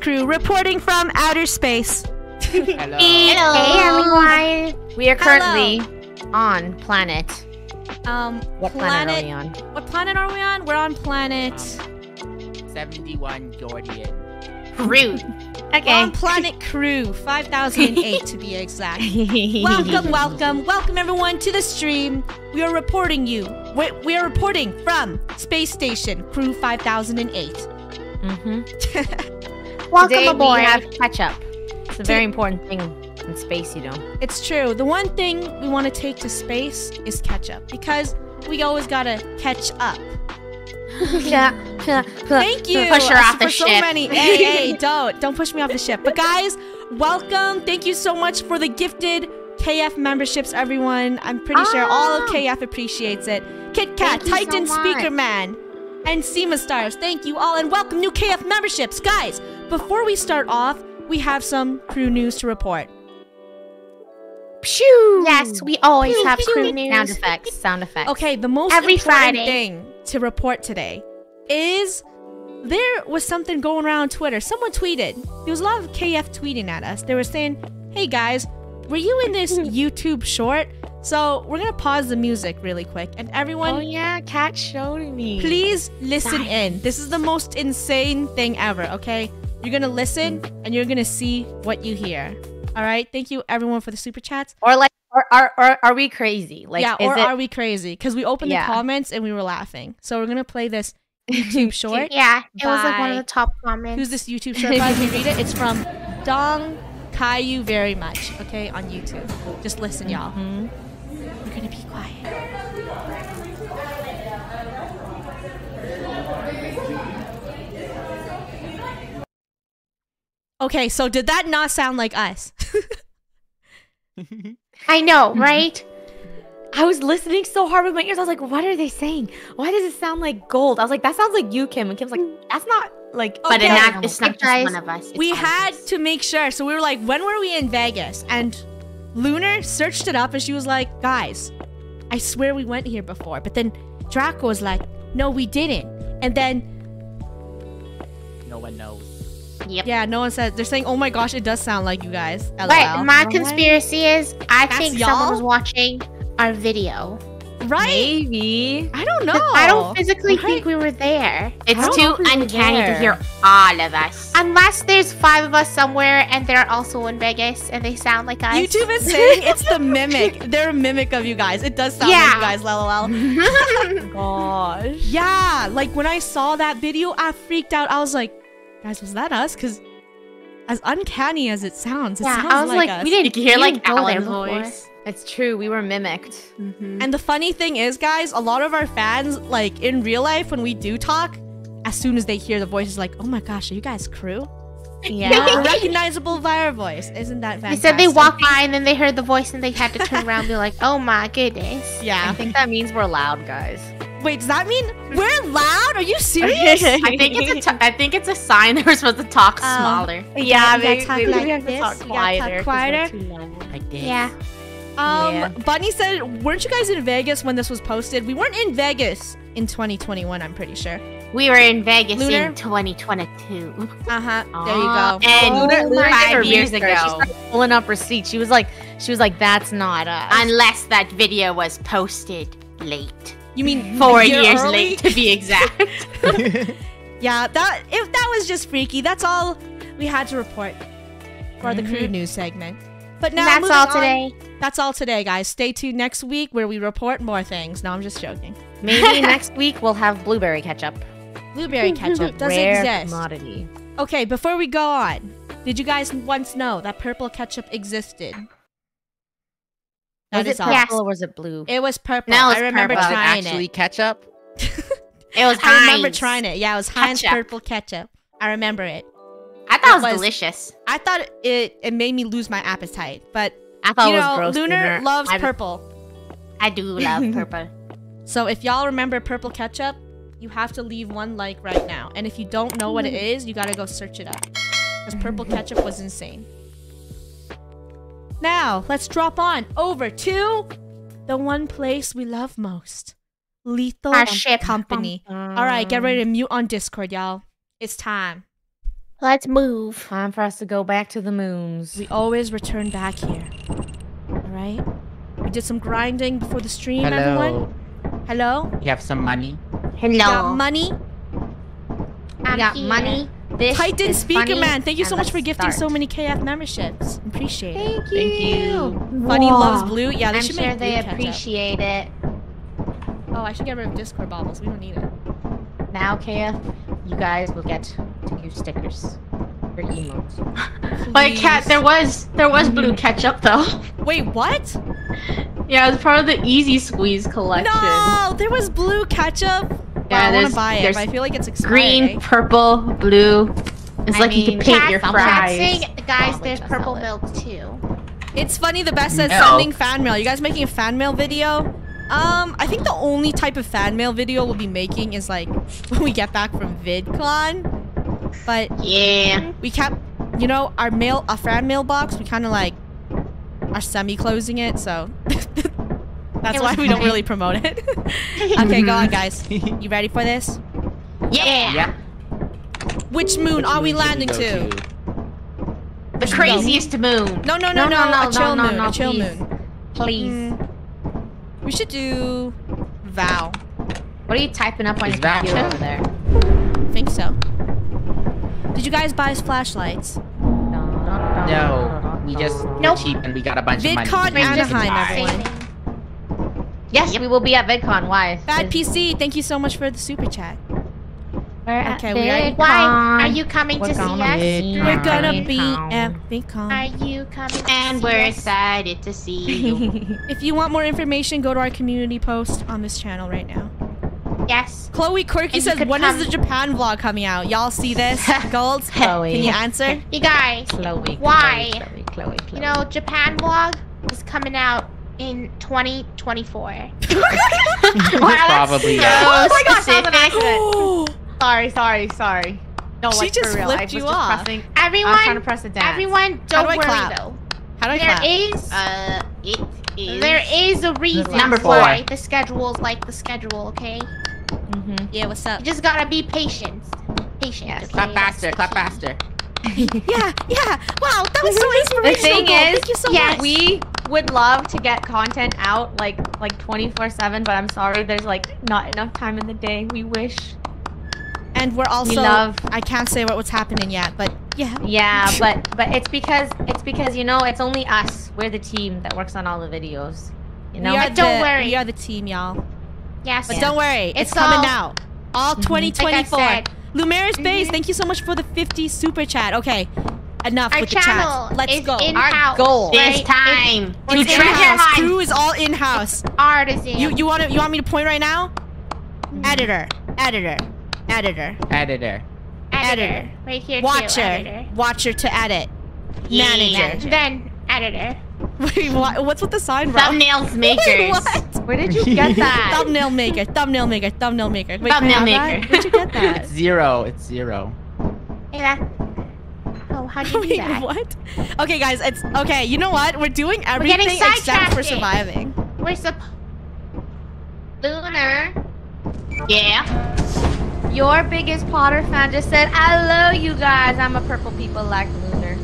crew reporting from outer space. Hello. Hello. Hey everyone. We are currently on planet. What planet are we on? What planet are we on? We're on planet 71 Jordan. Crew. Okay. On planet crew 5008 to be exact. Welcome, welcome, welcome everyone to the stream. We are reporting we are reporting from space station crew 5008. Mm-hmm. Welcome Today aboard. We have catch up. It's a very important thing in space, you know. It's true. The one thing we want to take to space is catch up because we always gotta catch up. Thank you push her off the ship. So many. Hey, don't push me off the ship. But guys, welcome. Thank you so much for the gifted KF memberships, everyone. I'm pretty sure all of KF appreciates it. Kit Kat, Titan Speaker Man, and Seema Stars. Thank you all, and welcome new KF memberships, guys. Before we start off, we have some crew news to report. Pew! Yes, we always have crew news. Sound effects. Sound effects. Okay, the most important thing to report today is there was something going around on Twitter. Someone tweeted. There was a lot of KF tweeting at us. They were saying, "Hey guys, were you in this YouTube short?" So we're gonna pause the music really quick, and everyone. Oh yeah, Kat showed me. Please listen in. This is the most insane thing ever. Okay, you're gonna listen and you're gonna see what you hear. All right, thank you everyone for the super chats. Or like, are we crazy? Like, yeah, are we crazy? Because we opened the comments and we were laughing. So we're gonna play this YouTube short. Yeah, it was like one of the top comments. Who's this YouTube short? Guys, we read it. It's from Dong Kaiyu very much. Okay, on YouTube. Just listen, y'all. We're gonna be quiet. Okay, so did that not sound like us? I know, right? I was listening so hard with my ears. I was like, what are they saying? Why does it sound like gold? I was like, that sounds like you, Kim. And Kim's like, that's not like... Okay. But it's not just one of us. It's we had to make sure. So we were like, when were we in Vegas? And Lunar searched it up and she was like, guys, I swear we went here before. But then Draco was like, no, we didn't. And then... No one knows. Yep. Yeah, no one says. They're saying, oh my gosh, it does sound like you guys. LOL. But my conspiracy is, I think someone was watching our video. Right? Maybe. I don't know. I don't physically think we were there. It's too uncanny to hear all of us. Unless there's 5 of us somewhere and they're also in Vegas and they sound like us. YouTube is saying it's the mimic. They're a mimic of you guys. It does sound like you guys, LOL. Gosh. Yeah, like when I saw that video, I freaked out. I was like, guys, was that us? Because as uncanny as it sounds, it sounds like us. We didn't hear like Alan's voice. It's true, we were mimicked. And the funny thing is, guys, a lot of our fans, like in real life, when we do talk, as soon as they hear the voice, it's like, oh my gosh, are you guys crew? Yeah, recognizable via our voice. Isn't that fantastic? They said they walked by and then they heard the voice and they had to turn around and be like, oh my goodness. Yeah, I think that means we're loud, guys. Wait, does that mean we're loud? Are you serious? I think it's a sign that we're supposed to talk smaller. Yeah, we have to talk quieter. Like this. Yeah. Bunny said, weren't you guys in Vegas when this was posted? We weren't in Vegas in 2021, I'm pretty sure. We were in Vegas in 2022. There you go. And Lunar 5 years ago, she started pulling up receipts. She was like, that's not us. Unless that video was posted late. You mean 4 years late, to be exact. Yeah, that was just freaky. That's all we had to report for the crew news segment. But now that's all today. That's all today, guys. Stay tuned next week where we report more things. No, I'm just joking. Maybe next week we'll have blueberry ketchup. Blueberry ketchup doesn't exist. Commodity. Okay, before we go on, did you guys once know that purple ketchup existed? Was it purple or was it blue? It was purple. No, I remember trying it. Was it actually ketchup? It was Heinz. I remember trying it. Yeah, it was Heinz purple ketchup. I remember it. I thought it was delicious. I thought it made me lose my appetite. But I thought it was gross. Lunar loves purple. I do love purple. So if y'all remember purple ketchup, you have to leave one like right now. And if you don't know what it is, you gotta go search it up. Because purple ketchup was insane. Now, let's drop on over to the one place we love most. Lethal Company. All right, get ready to mute on Discord, y'all. It's time. Let's move. Time for us to go back to the moons. We always return back here. Alright? We did some grinding before the stream, everyone. Hello? You have some money? Hello. You got money? I got money. This Titan Speaker Man, thank you so much for gifting so many KF memberships. Appreciate it. Thank you. Funny loves blue. Yeah, I'm sure they appreciate it. Oh, I should get rid of Discord baubles. We don't need it. Now, KF, you guys will get to use stickers for emotes. But Kat, there was blue ketchup though. Wait, what? Yeah, it was part of the Easy Squeeze collection. No, there was blue ketchup. Yeah, wow, I want to buy it, but I feel like it's expired. Green, purple, blue. It's like you can paint your fries. Guys, there's purple milk too. It's funny. The best says sending fan mail. You guys making a fan mail video? I think the only type of fan mail video we'll be making is like when we get back from VidCon. But yeah, we kept, you know, our fan mail box. We kind of like are semi-closing it, so. That's why we don't really promote it. Okay, go on, guys. You ready for this? Yeah! Yeah. Which moon are we landing to? The craziest moon. No, no, no, no. A chill moon. A chill moon. Please. We should do... Vow. What are you typing up on your computer over there? I think so. Did you guys buy us flashlights? No. We just were cheap and we got a bunch of money. VidCon Anaheim, everyone. Yes, we will be at VidCon. Why? Bad PC, thank you so much for the super chat. We're okay, at VidCon. Why? Are you coming to see us? We're gonna be at VidCon. Are you coming? And we're excited to see you. If you want more information, go to our community post on this channel right now. Yes. Chloe Quirky says, "When is the Japan vlog coming out? Y'all see this? Golds, Chloe. Can you answer? You guys. Chloe. Why? Chloe. You know, Japan vlog is coming out." In 2024. Wow, probably. So oh my gosh, that was an accident. sorry. No, she just flipped you off. Everyone, I'm trying to press it down. Everyone, don't worry though. How do I clap? There is a reason why the schedule's like the schedule, okay? Mm-hmm. Yeah, what's up? You just gotta be patient. Patient. Yes, okay? Clap faster. Clap faster. yeah. Wow, that was so inspirational. The thing is, thank you so much. We would love to get content out like 24/7, but I'm sorry, there's like not enough time in the day. We wish. And we're also I can't say what's happening yet, but yeah. Yeah, but it's because you know it's only us. We're the team that works on all the videos. You know, but don't worry, we are the team, y'all. Yes. But don't worry, it's coming out. All 2024. Like Lumaris Base, thank you so much for the 50 super chat. Okay, enough with the chat. Let's go. Our goal is time. It's crew is all in house. Artisan. You want me to point right now? Editor. Right here. Watcher to edit. Manager. Then editor. Wait, what's with the sign? Thumbnails makers. Wait, what? Where did you get that? Thumbnail maker. Wait, thumbnail maker. Where'd you get that? It's zero. Yeah. Oh, how do you do that? What? Okay, guys, it's okay. You know what? We're doing everything except for surviving. We're Lunar. Yeah. Your biggest Potter fan just said, "I love you guys. I'm a purple people like Lunar."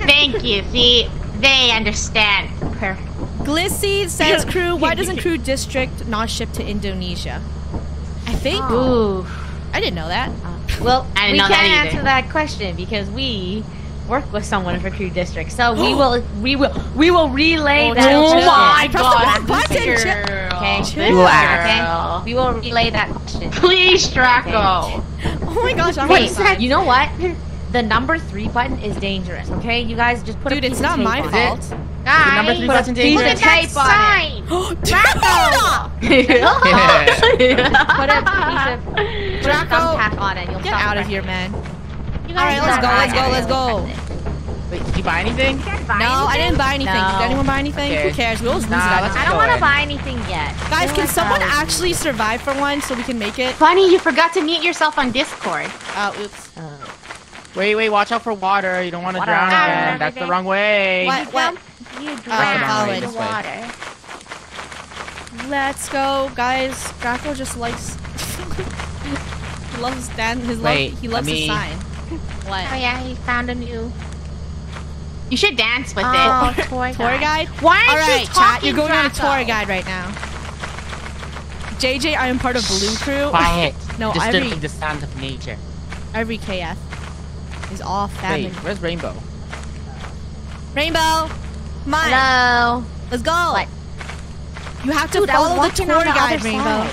Thank you. See. They understand. Glissy says, "Crew, why doesn't Crew District not ship to Indonesia?" I think. Ooh. I didn't know that. Well, we can't answer that question because we work with someone for Crew District, so we will relay that. Oh my God! Okay, we will relay that question. Please, Draco. Okay. Oh my gosh! Wait, you know what? The number 3 button is dangerous, okay? You guys just put a piece of tape on it. Dude, it's not my fault. The number 3 button's dangerous. Put a piece of tape on it. Draco! Put a piece of thumbtack on it. You'll get out of here, man. Alright, let's go. Wait, did you buy anything? No, I didn't buy anything. Did anyone buy anything? Who cares? We always lose it. I don't want to buy anything yet. Guys, can someone actually survive for one so we can make it? Funny, you forgot to mute yourself on Discord. Oh, oops. Wait, watch out for water. You don't want to drown again. That's the wrong way. What? You drown in the water. Let's go, guys. Draco just likes... he loves his sign. What? Oh yeah, he found a new. You should dance with it. Tour guide. Tour guide? Why aren't you talking, chat, you're going on a tour guide right now. JJ, I am part of Blue Crew. Quiet. No, disturbing the sound of nature. Every KF is all family. Wait, where's Rainbow? Rainbow! Come on. Hello. Let's go. What? You have to follow the tour guide, Rainbow. I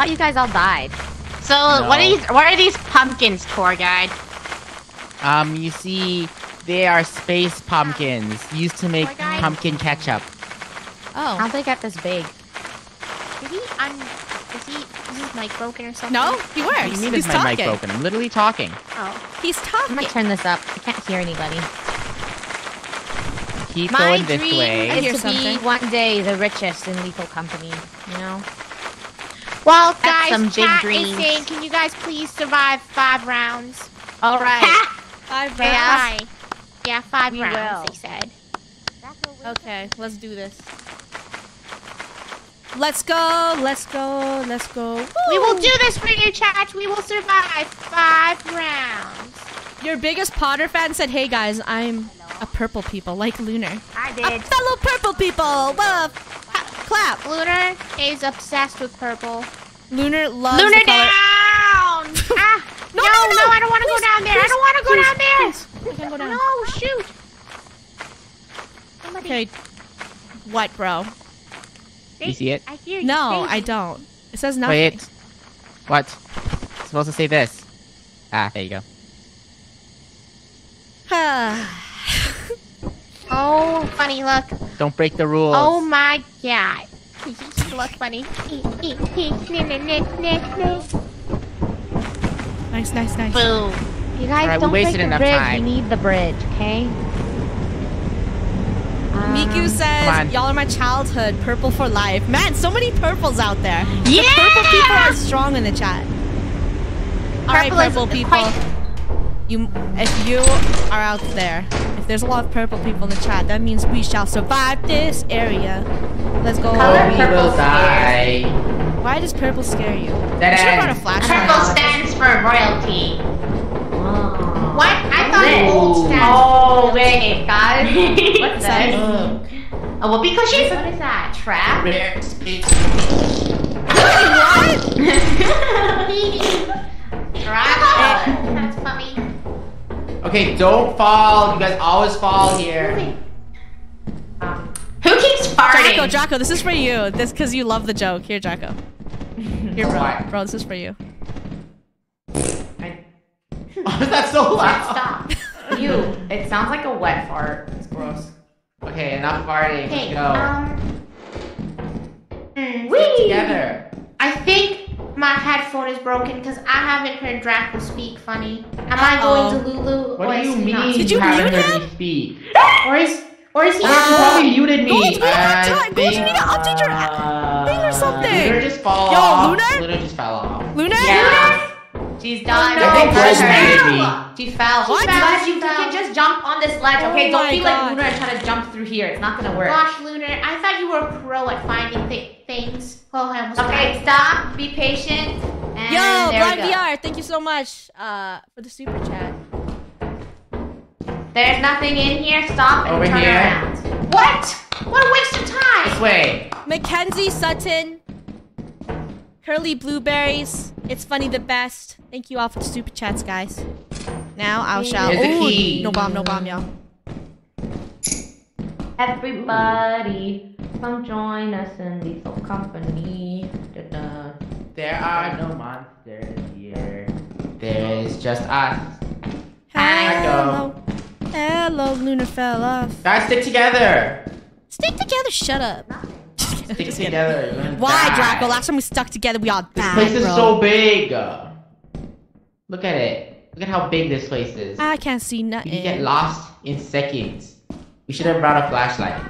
thought you guys all died. So, no. what are these pumpkins, tour guide? You see, they are space pumpkins used to make pumpkin ketchup. Oh. How'd they get this big? Is his mic broken or something? No, he works. What do you mean is my mic broken? I'm literally talking. Oh. He's talking. I'm gonna turn this up. I can't hear anybody. Keep going this way. My dream is to be one day the richest in Lethal Company, you know? Well, guys, Kat is saying, can you guys please survive 5 rounds? All right. 5 rounds? Yeah, yeah 5 rounds, they said. Okay, let's do this. Let's go, let's go, let's go. Woo! We will do this for you, chat. We will survive 5 rounds. Your biggest Potter fan said, hey, guys, I'm a purple people, like Lunar. I did. A fellow purple people. Whoa. Clap. Lunar is obsessed with purple. Lunar loves Lunar the color. Down! Ah, no, no, no, I don't want to go down there. Please, I don't want to go down there. Please. I can go down. No, shoot. Somebody. Okay. What, bro? You see it? I hear you. No, I don't. It says nothing. Wait. What? It's supposed to say this. Ah, there you go. Oh, funny, look. Don't break the rules. Oh my god. Look, funny. Nice, nice, nice. Boom. You guys don't break the bridge. You need the bridge, okay? Miku says, y'all are my childhood, purple for life. Man, so many purples out there. Yeah! The purple people are strong in the chat. Alright, purple people. If you are out there, if there's a lot of purple people in the chat, that means we shall survive this area. Let's go. We will die. Why does purple scare you? Purple stands for royalty. What? I thought it old stands. Oh, wait, guys. What's that? Oh, well, because she's. What is that? Trap? What? Trap? That's funny. Okay, don't fall. You guys always fall here. Who keeps farting? Draco, Draco, this is for you. This because you love the joke. Here, Draco. Here, bro, this is for you. Why was that so loud? Stop. Ew. It sounds like a wet fart. It's gross. Okay, enough farting. Hey, go. Get together. I think my headphone is broken because I haven't heard Draco speak funny. Am I going to Lulu? What do you mean? Did you mute him? Speak? Or is he? She probably muted me. Gold, we don't have time. Gold, you need to update your thing or something. Lunar just fell off. Yo, Lunar? Lunar just fell off. Lunar? Yeah. Lunar? She's done. Oh, no. She fell. What? Guys, you can just jump on this ledge. Okay, don't be like Lunar and try to jump through here. It's not gonna work. Gosh, Lunar, I thought you were a pro at finding things. Oh, I almost died. Stop. Be patient. And yo, Blind VR, thank you so much for the super chat. There's nothing in here. Stop and turn around. What? What a waste of time. This way. Mackenzie Sutton. Curly Blueberries, It's Funny the Best. Thank you all for the super chats, guys. Now I shall. Ooh, no bomb, no bomb, y'all. Everybody, come join us in Lethal Company. Da-da. There are no monsters here. There is just us. Hello. Hello, Lunar fell off. Guys, stick together. Stick together, shut up. Stick together. Why, Draco? Last time we stuck together, we all died. This place is so big. Look at it. Look at how big this place is. I can't see nothing. You get lost in seconds. We should have brought a flashlight.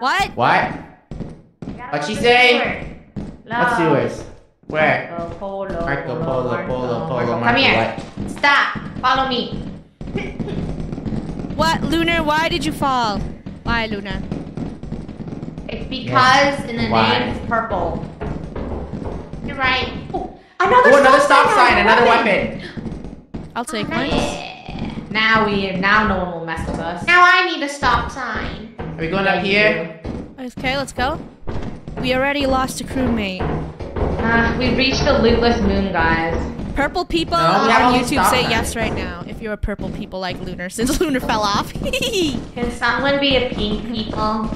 What? What? What'd she say? What sewers? Where? Marco Polo. Marco Polo. Come here. Stop. Follow me. What, Lunar? Why did you fall? Why, Lunar? It's because in the name is purple. You're right. Ooh. Another stop sign, another weapon. I'll take mine. Yeah. Now no one will mess with us. Now I need a stop sign. Are we going out here? Okay, let's go. We already lost a crewmate. We reached the lootless moon, guys. Purple people on YouTube say yes right now. If you're a purple people like Lunar, since Lunar fell off. Can someone be a pink people?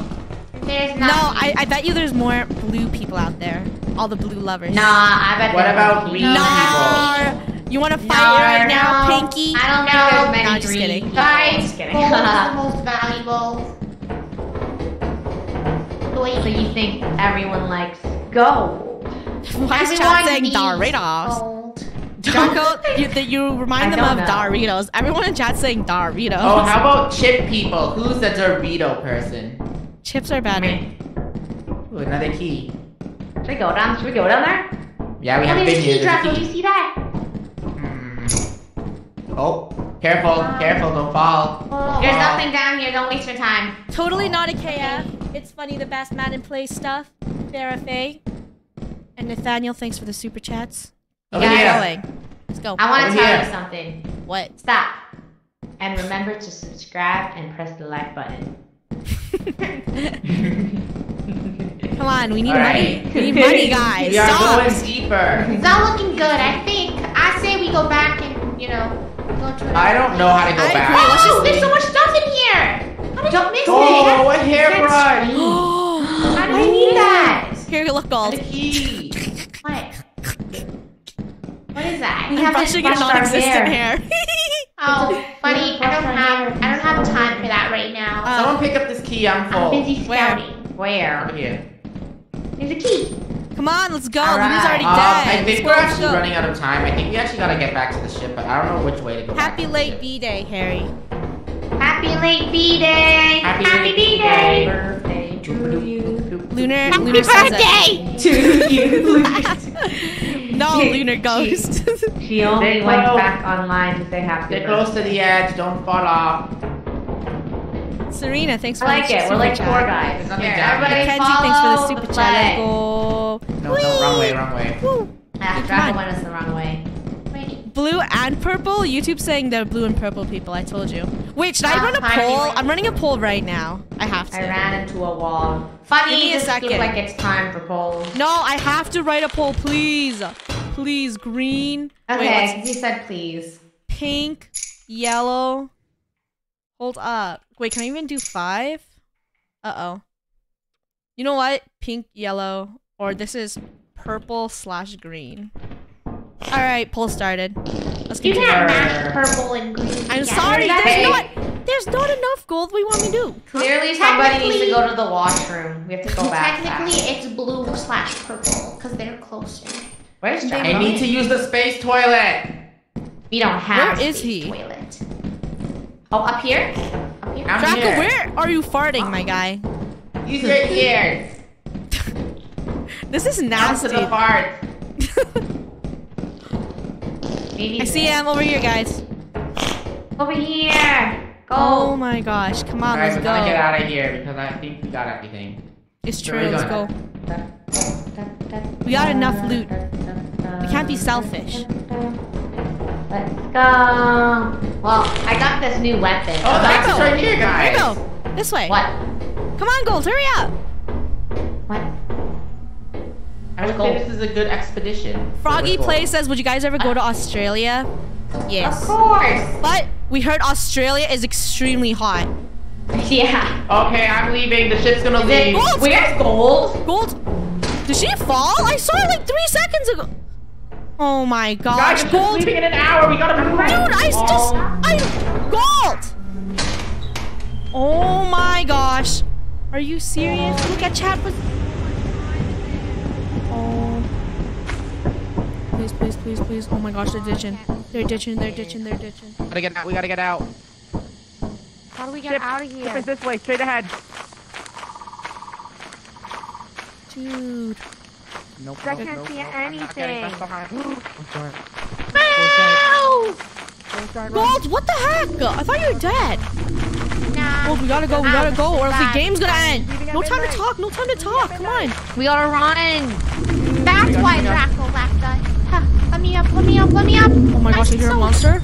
There's not. No, I bet you there's more blue people out there. All the blue lovers. Nah, I bet. What about green people? You want to fight right now, Pinky? I don't know. No, just kidding. Guys, just kidding. Gold is the most valuable. So you think everyone likes gold? Why is Chad saying Doritos? Draco, you remind them of Doritos. Everyone in chat saying Doritos. Oh, how about chip people? Who's the Dorito person? Chips are better. Ooh, another key. Should we go down there? Yeah, we have been here. Draco, do you see that? Oh, careful, careful, don't fall. There's nothing down here. Don't waste your time. Totally not a KF. It's funny, the best man in play stuff. Farrah Faye. And Nathaniel, thanks for the super chats. Let's go. I want to tell you something. What? Stop. And remember to subscribe and press the like button. Come on, we need money. We need money, guys. We are going deeper. It's not looking good, I think. I say we go back and, you know, go to I don't know how to go back. Oh, there's so much stuff in here. Don't miss it! Oh, a hairbrush! How do I need that? Here, you look gold. What is that? We have to brush our hair. Oh, buddy, I don't have time for that right now. Someone pick up this key. I'm full. I'm busy scouting. Where? Over here. There's a key. Come on, let's go. Right. Luna's already dead. I think we're actually running out of time. I think we actually gotta get back to the ship, but I don't know which way to go. Happy late B-day, Harry. Happy late B-Day! Happy B-Day! Happy birthday to you. Lunar, happy birthday to you. No, Lunar Ghost. She only went back online to say happy birthday. They're close to the edge. Don't fall off. Serena, thanks for the super chat. I like it. We're like four guys. Mackenzie, thanks for the super chat. Go. No, no, wrong way, wrong way. Dragon went us the wrong way. Blue and purple? YouTube saying they're blue and purple people, I told you. Wait, should I run a poll? I'm running a poll right now. I have to. I ran into a wall. Funny, it looks like it's time for polls. No, I have to write a poll, please. Please, green. Okay, wait, he said please. Pink, yellow. Hold up. Wait, can I even do 5? Uh-oh. You know what? Pink, yellow, or this is purple/green. All right, poll started. Let's get to it. You can't match purple and green. I'm sorry, there's not enough gold. What do you want me to do? Clearly, somebody needs to go to the washroom. We have to go back. Technically, it's blue/purple because they're closer. Where's John? I need to use the space toilet. We don't have. Where is he? Toilet. Oh, up here. Up here. Draco, where are you farting, my guy? Use your ears. This is nasty. Down to the fart. I see him over here, guys. Over here. Go. Oh my gosh! Come on, let's go. All right, we gotta get out of here because I think we got everything. It's true. Let's go. We got enough loot. We can't be selfish. Let's go. Well, I got this new weapon. Oh, that's right here, guys. Go this way. What? Come on, Gold. Hurry up. What? I would say this is a good expedition. Froggy Play says, would you guys ever go to Australia? Yes. Of course. But we heard Australia is extremely hot. Yeah. Okay, I'm leaving. The ship's gonna leave. Gold? Where's Gold? Gold? Did she fall? I saw her like 3 seconds ago. Oh my gosh. Guys, Gold. Leaving in an hour. We gotta move. Dude, Gold. Oh my gosh. Are you serious? Look at chat with. Please, please, please, please. Oh my gosh, they're ditching. They're ditching, they're ditching, they're ditching. Gotta get out, we gotta get out. How do we get out of here? Ship is this way, straight ahead. Dude. Nope, I can't see anything. No! Gold, what the heck? I thought you were dead. Nah. Oh, we gotta go, or else the game's gonna end. No time to talk, no time to talk, come on. We gotta run. That's why Draco left us. Huh. Let me up, let me up, let me up! Oh my gosh, I hear a monster?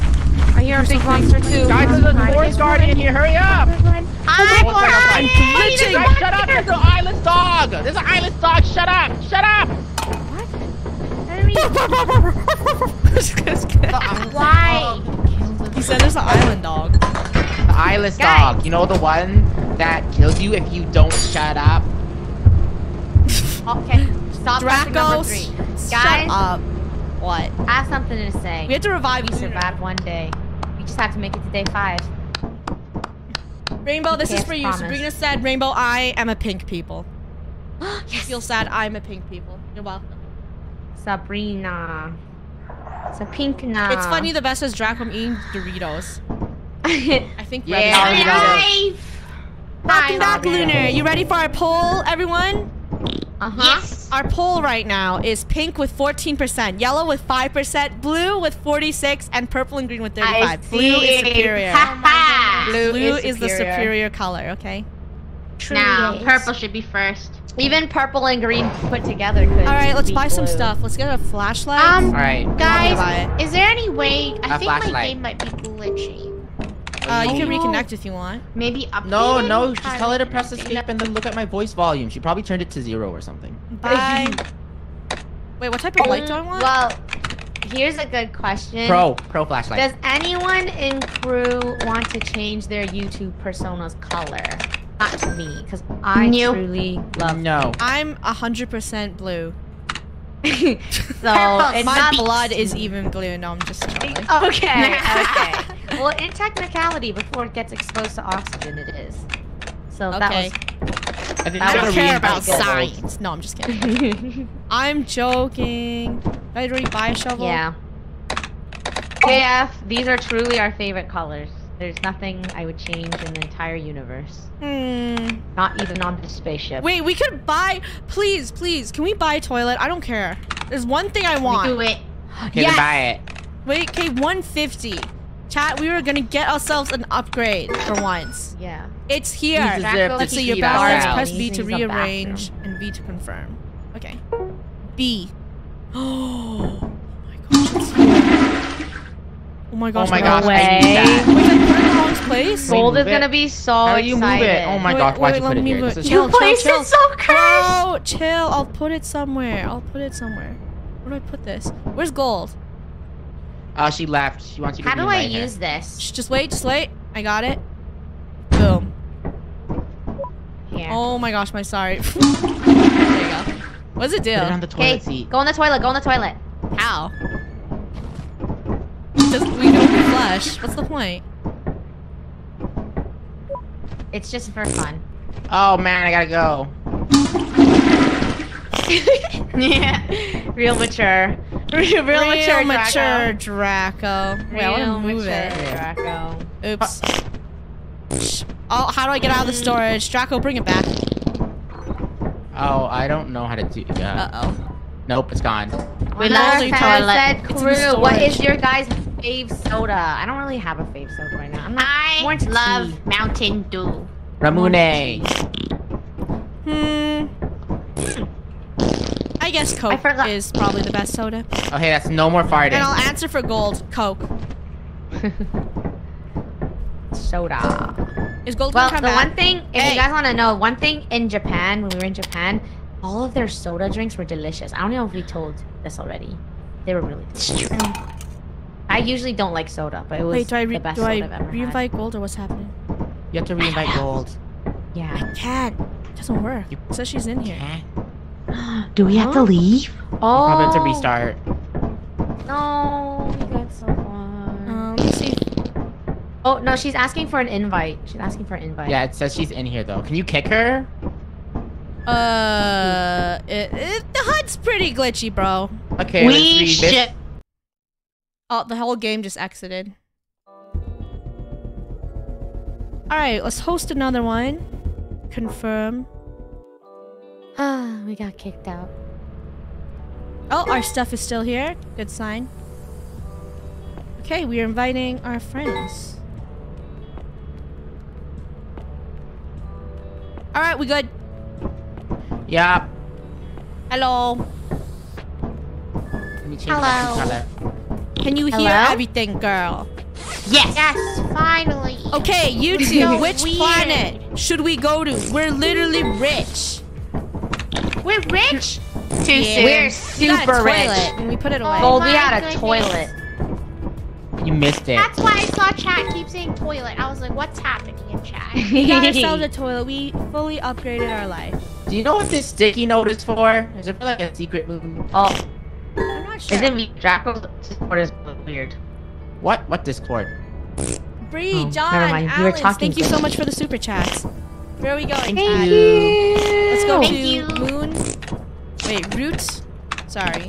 I hear a big monster too. Guys, there's a forest guard in here, hurry up! I'm glitching! Guys, shut up, there's an eyeless dog! There's an eyeless dog, shut up! Shut up! What? I mean... Why? He said there's an island dog. The eyeless dog, you know the one that kills you if you don't shut up? Okay, stop Dracos, guys. Shut up. What? I have something to say. We have to revive you. We survived one day. We just have to make it to day 5. Rainbow, this is for you. Sabrina said, Rainbow, I am a pink people. Yes. Feel sad, I'm a pink people. You're welcome. Sabrina. It's a pink now. It's funny the best is Drac from eating Doritos. I think yeah. Welcome back, Lunar. You ready for our poll, everyone? Uh-huh. Yes. Our poll right now is pink with 14%, yellow with 5%, blue with 46%, and purple and green with 35%. Blue is superior. Blue is the superior color, okay? True. Now, purple should be first. Even purple and green put together could. Alright, let's buy some stuff. Let's get a flashlight. Alright. Guys, is there any way? I think my game might be glitchy. You can reconnect if you want. Maybe up. No, no, just tell her to press escape and then look at my voice volume. She probably turned it to 0 or something. Bye. Wait, what type of light do I want? Well, here's a good question. Pro flashlight. Does anyone in crew want to change their YouTube persona's color? Not me, because I truly love it. I'm 100% blue. So, my blood is even blue. No, I'm just trolling. Okay, okay. Well, in technicality, before it gets exposed to oxygen, it is. So that was... I don't care about science. No, I'm just kidding. I'm joking. Did I already buy a shovel? Yeah. KF, these are truly our favorite colors. There's nothing I would change in the entire universe. Hmm. Not even on the spaceship. Wait, we could buy... Please, please, can we buy a toilet? I don't care. There's one thing I want. Do it. Okay, yes. Buy it. Wait, okay, 150. Chat, we were gonna get ourselves an upgrade for once. Yeah. It's here. Let's see your balance. Press B to rearrange and B to confirm. Okay. B. Oh my gosh. Oh my gosh. Oh my gosh. No way. I need that. Wait, like, put it in the wrong place? Gold is gonna be so excited. How do you move it? Oh my gosh. Why'd you put it here? This is chill, chill, chill. Oh, chill. I'll put it somewhere. I'll put it somewhere. Where do I put this? Where's gold? She left. She wants you to use this? Just wait, just wait. I got it. Boom. Yeah. Oh my gosh, my sorry. There you go. What does it do? Put it on the toilet seat. Go on the toilet, go on the toilet. How? We don't flush. What's the point? It's just for fun. Oh man, I gotta go. Yeah. Real mature. Real mature Draco. Wait, I wanna move it. Draco. Oops. Oh, how do I get out of the storage? Draco, bring it back. Oh, I don't know how to do that. Uh-oh. Nope, it's gone. Wait, said crew, what is your guys' fave soda? I don't really have a fave soda right now. I'm not, I love Mountain Dew. Ramune. I guess Coke is probably the best soda. Oh, hey, that's no more farting. And I'll answer for gold. Coke. Soda. Is gold gonna come back? Well, the one thing, if you guys want to know, one thing in Japan, when we were in Japan, all of their soda drinks were delicious. I don't know if we told this already. They were really delicious. I usually don't like soda, but it was the best soda I've ever had. Do I re-invite gold or what's happening? You have to re-invite gold. Yeah. I can't. It doesn't work. It says she's in here. Do we have to leave? Oh, probably have to restart. No, we got so far. Let's see. Oh no, she's asking for an invite. She's asking for an invite. Yeah, it says she's in here though. Can you kick her? The HUD's pretty glitchy, bro. Okay, let's read this. Oh, the whole game just exited. All right, let's host another one. Confirm. Ah, we got kicked out. Oh, our stuff is still here. Good sign. Okay, we are inviting our friends. Alright, we good. Yeah. Hello. Let me we change the color. Can you hear everything, girl? Yes. Yes, finally. Okay, you two, which planet should we go to? We're literally rich. We're rich? Too soon. We're super rich. And we put it away. Gold, we had a toilet. You missed it. That's why I saw chat keep saying toilet. I was like, what's happening in chat? We got ourselves a toilet. We fully upgraded our life. Do you know what this sticky note is for? Is it like a secret movie? Oh. I'm not sure. Isn't Draco's Discord is weird. What? What Discord? Bree, oh, John, Alex, thank you so much for the super chats. Where are we going? Thank you. Let's go to Moon. Wait, Roots? Sorry.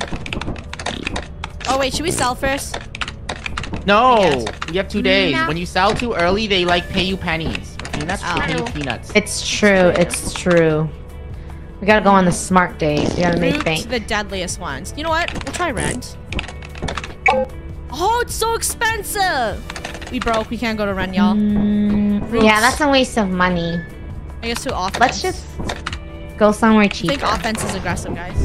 Oh, wait, should we sell first? No. You have 2 days. No. When you sell too early, they like pay you pennies. And that's peanuts. It's true. It's true. We gotta go on the smart days. We gotta make bank. The deadliest ones. You know what? We'll try rent. Oh, it's so expensive. We broke. We can't go to rent, y'all. Yeah, that's a waste of money. I guess to offense. Let's just go somewhere cheaper. I think offense is aggressive, guys.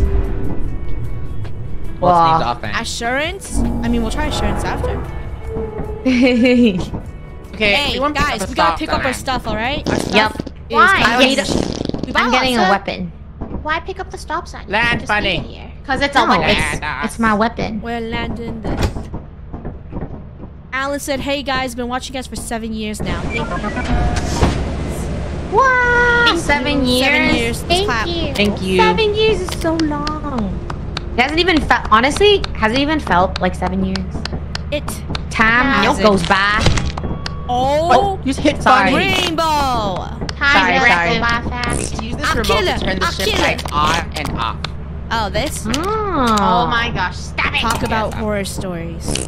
Well, offense. Assurance? I mean, we'll try assurance after. Okay. Hey, guys, we gotta pick up our stuff, all right? Our stuff Why? I'm getting a weapon. Why pick up the stop sign? Land funny. Because it's a weapon. It's my weapon. We're landing this. Alice said, hey guys, been watching you guys for 7 years now. Wow! 7 years? 7 years. Thank you. Thank you. 7 years is so long. It hasn't even felt, honestly, hasn't even felt like 7 years. Time goes by. Oh, you just hit Rainbow. Sorry. Use this remote to turn the ship lights on and off. Oh, this? Oh my gosh, stop it! Talk about horror stories.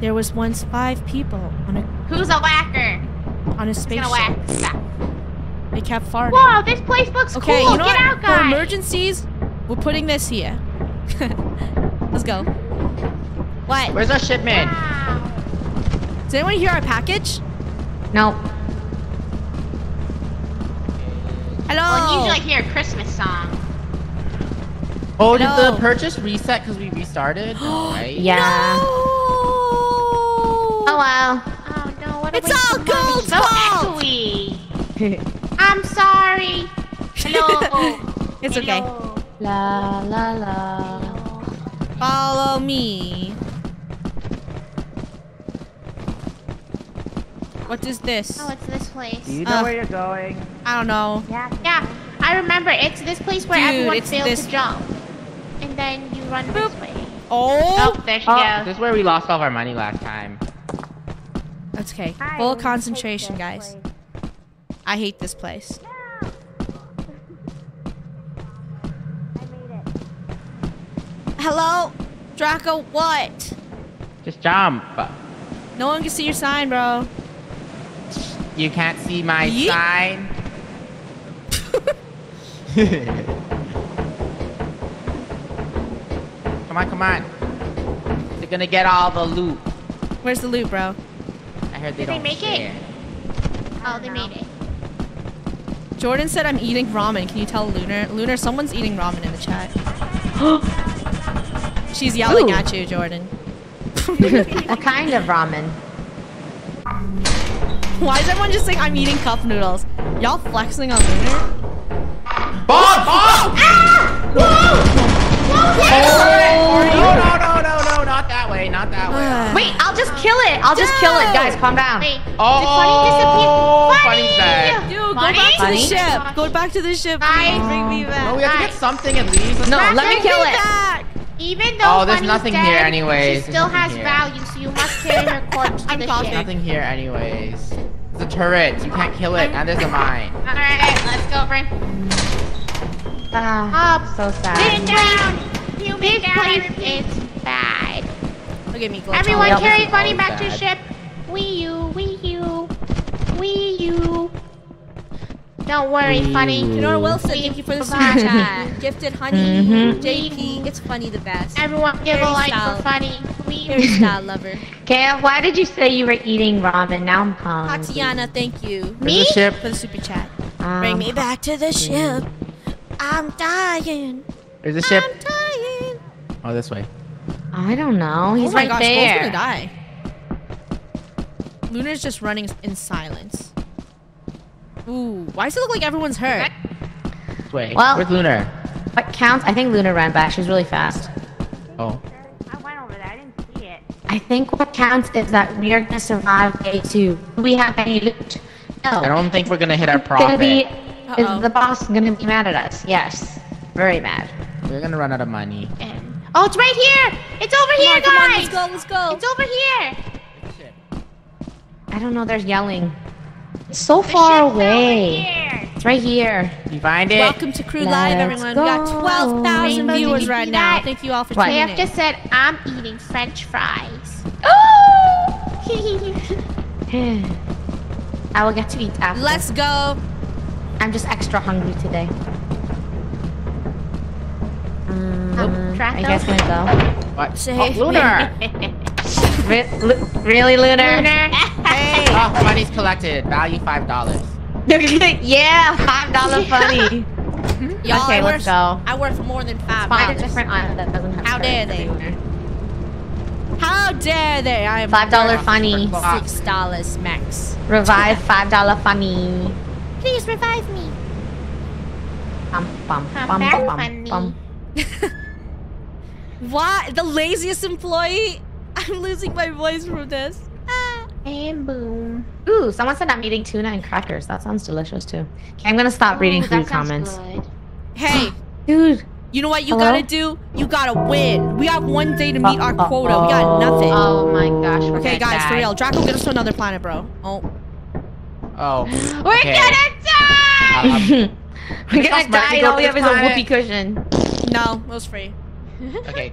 There was once 5 people on a... Who's a whacker? On a spaceship. They kept farting. Whoa, this place looks cool. You know Get out, guys. For emergencies, we're putting this here. Let's go. What? Where's our shipment? Wow. Does anyone hear our package? No. Hello. Well, you usually like, hear a Christmas song. Oh, did the purchase reset because we restarted? Right? Yeah. No! Oh wow. Oh no! What it's all gold. So echoey. I'm sorry. Hello. It's okay. La la la. Follow me. What is this? Oh, it's this place. Do you know where you're going? I don't know. Yeah. I remember. It's this place where everyone fails to jump. And then you run this way. Oh, there she goes. This is where we lost all our money last time. That's okay. Full concentration, guys. Place. I hate this place. I made it. Hello? Draco, what? Just jump. No one can see your sign, bro. You can't see my sign. Come on. They're gonna get all the loot. Where's the loot, bro? I heard they don't make it. Oh, they made it. Jordan said I'm eating ramen. Can you tell Lunar? Lunar, someone's eating ramen in the chat. She's yelling at you, Jordan. What kind of ramen? Why is everyone just saying I'm eating cup noodles? Y'all flexing on Lunar? Bob! Ah! Whoa! No, not that way, Wait, I'll just kill it. I'll just kill it. Guys, calm down. Wait, Funny disappeared. Dude, go back to the ship. Go back to the ship. Bring me back. Well, we have to get something at least. Let's let me kill it. Back. Even though there's nothing here anyways. She still has value, so you must carry her corpse to the ship. There's nothing here anyways. The turret, you can't kill it, and there's a mine. Alright, let's go, Bryn. So sad. Sit down! This place is bad. Look at me, Glitch. Everyone carry Funny back to ship. Wee you. Don't worry, Funny. Lenora Wilson, thank you for the super chat. Gifted Honey, JP, it's Funny the best. Everyone give a like for Funny. Very style lover. Kev, why did you say you were eating ramen? Now I'm hungry. Tatiana, thank you. Me? For the super chat. Bring me back to the ship. I'm dying. There's a ship. I'm dying. Oh, this way. I don't know. He's right there. Oh my gosh, Gold's gonna die. Lunar's just running in silence. Ooh, why does it look like everyone's hurt? Wait, well, where's Lunar? What counts? I think Lunar ran back. She's really fast. Oh. I went over there. I didn't see it. I think what counts is that we are gonna survive day two. Do we have any loot? No. I don't think we're gonna hit our profit. Is the boss gonna be mad at us? Yes. Very mad. We're gonna run out of money. Oh, it's right here! It's over here, guys! Come on, let's go, let's go! It's over here! Shit. I don't know, they're yelling. It's so far away. It's right here. You find it? Welcome to Crew Live, everyone. We got 12,000 viewers right now. Thank you all for tuning in. KF just said, I'm eating French fries. Oh! I will get to eat after. Let's go! I'm just extra hungry today. I guess myself. What? Oh, Lunar! Really, Lunar? Lunar? Hey! Oh, money's collected. Value $5. Yeah, $5 funny. Y'all, okay, let's go. I worth more than $5. Find a different island that doesn't have. How dare they? How dare they? I am $5 funny. $6 max. Revive $5 funny. Please revive me. Why? The laziest employee? I'm losing my voice from this. Ah. And boom. Ooh, someone said I'm eating tuna and crackers. That sounds delicious too. Okay, I'm gonna stop reading food comments. Good. Hey, dude. You know what you gotta do? You gotta win. We have one day to meet our quota. We got nothing. Oh my gosh. Okay, guys, for real. Draco, get us to another planet, bro. We're gonna die! We're gonna die and all we have is a whoopee cushion. No, it was free. Okay.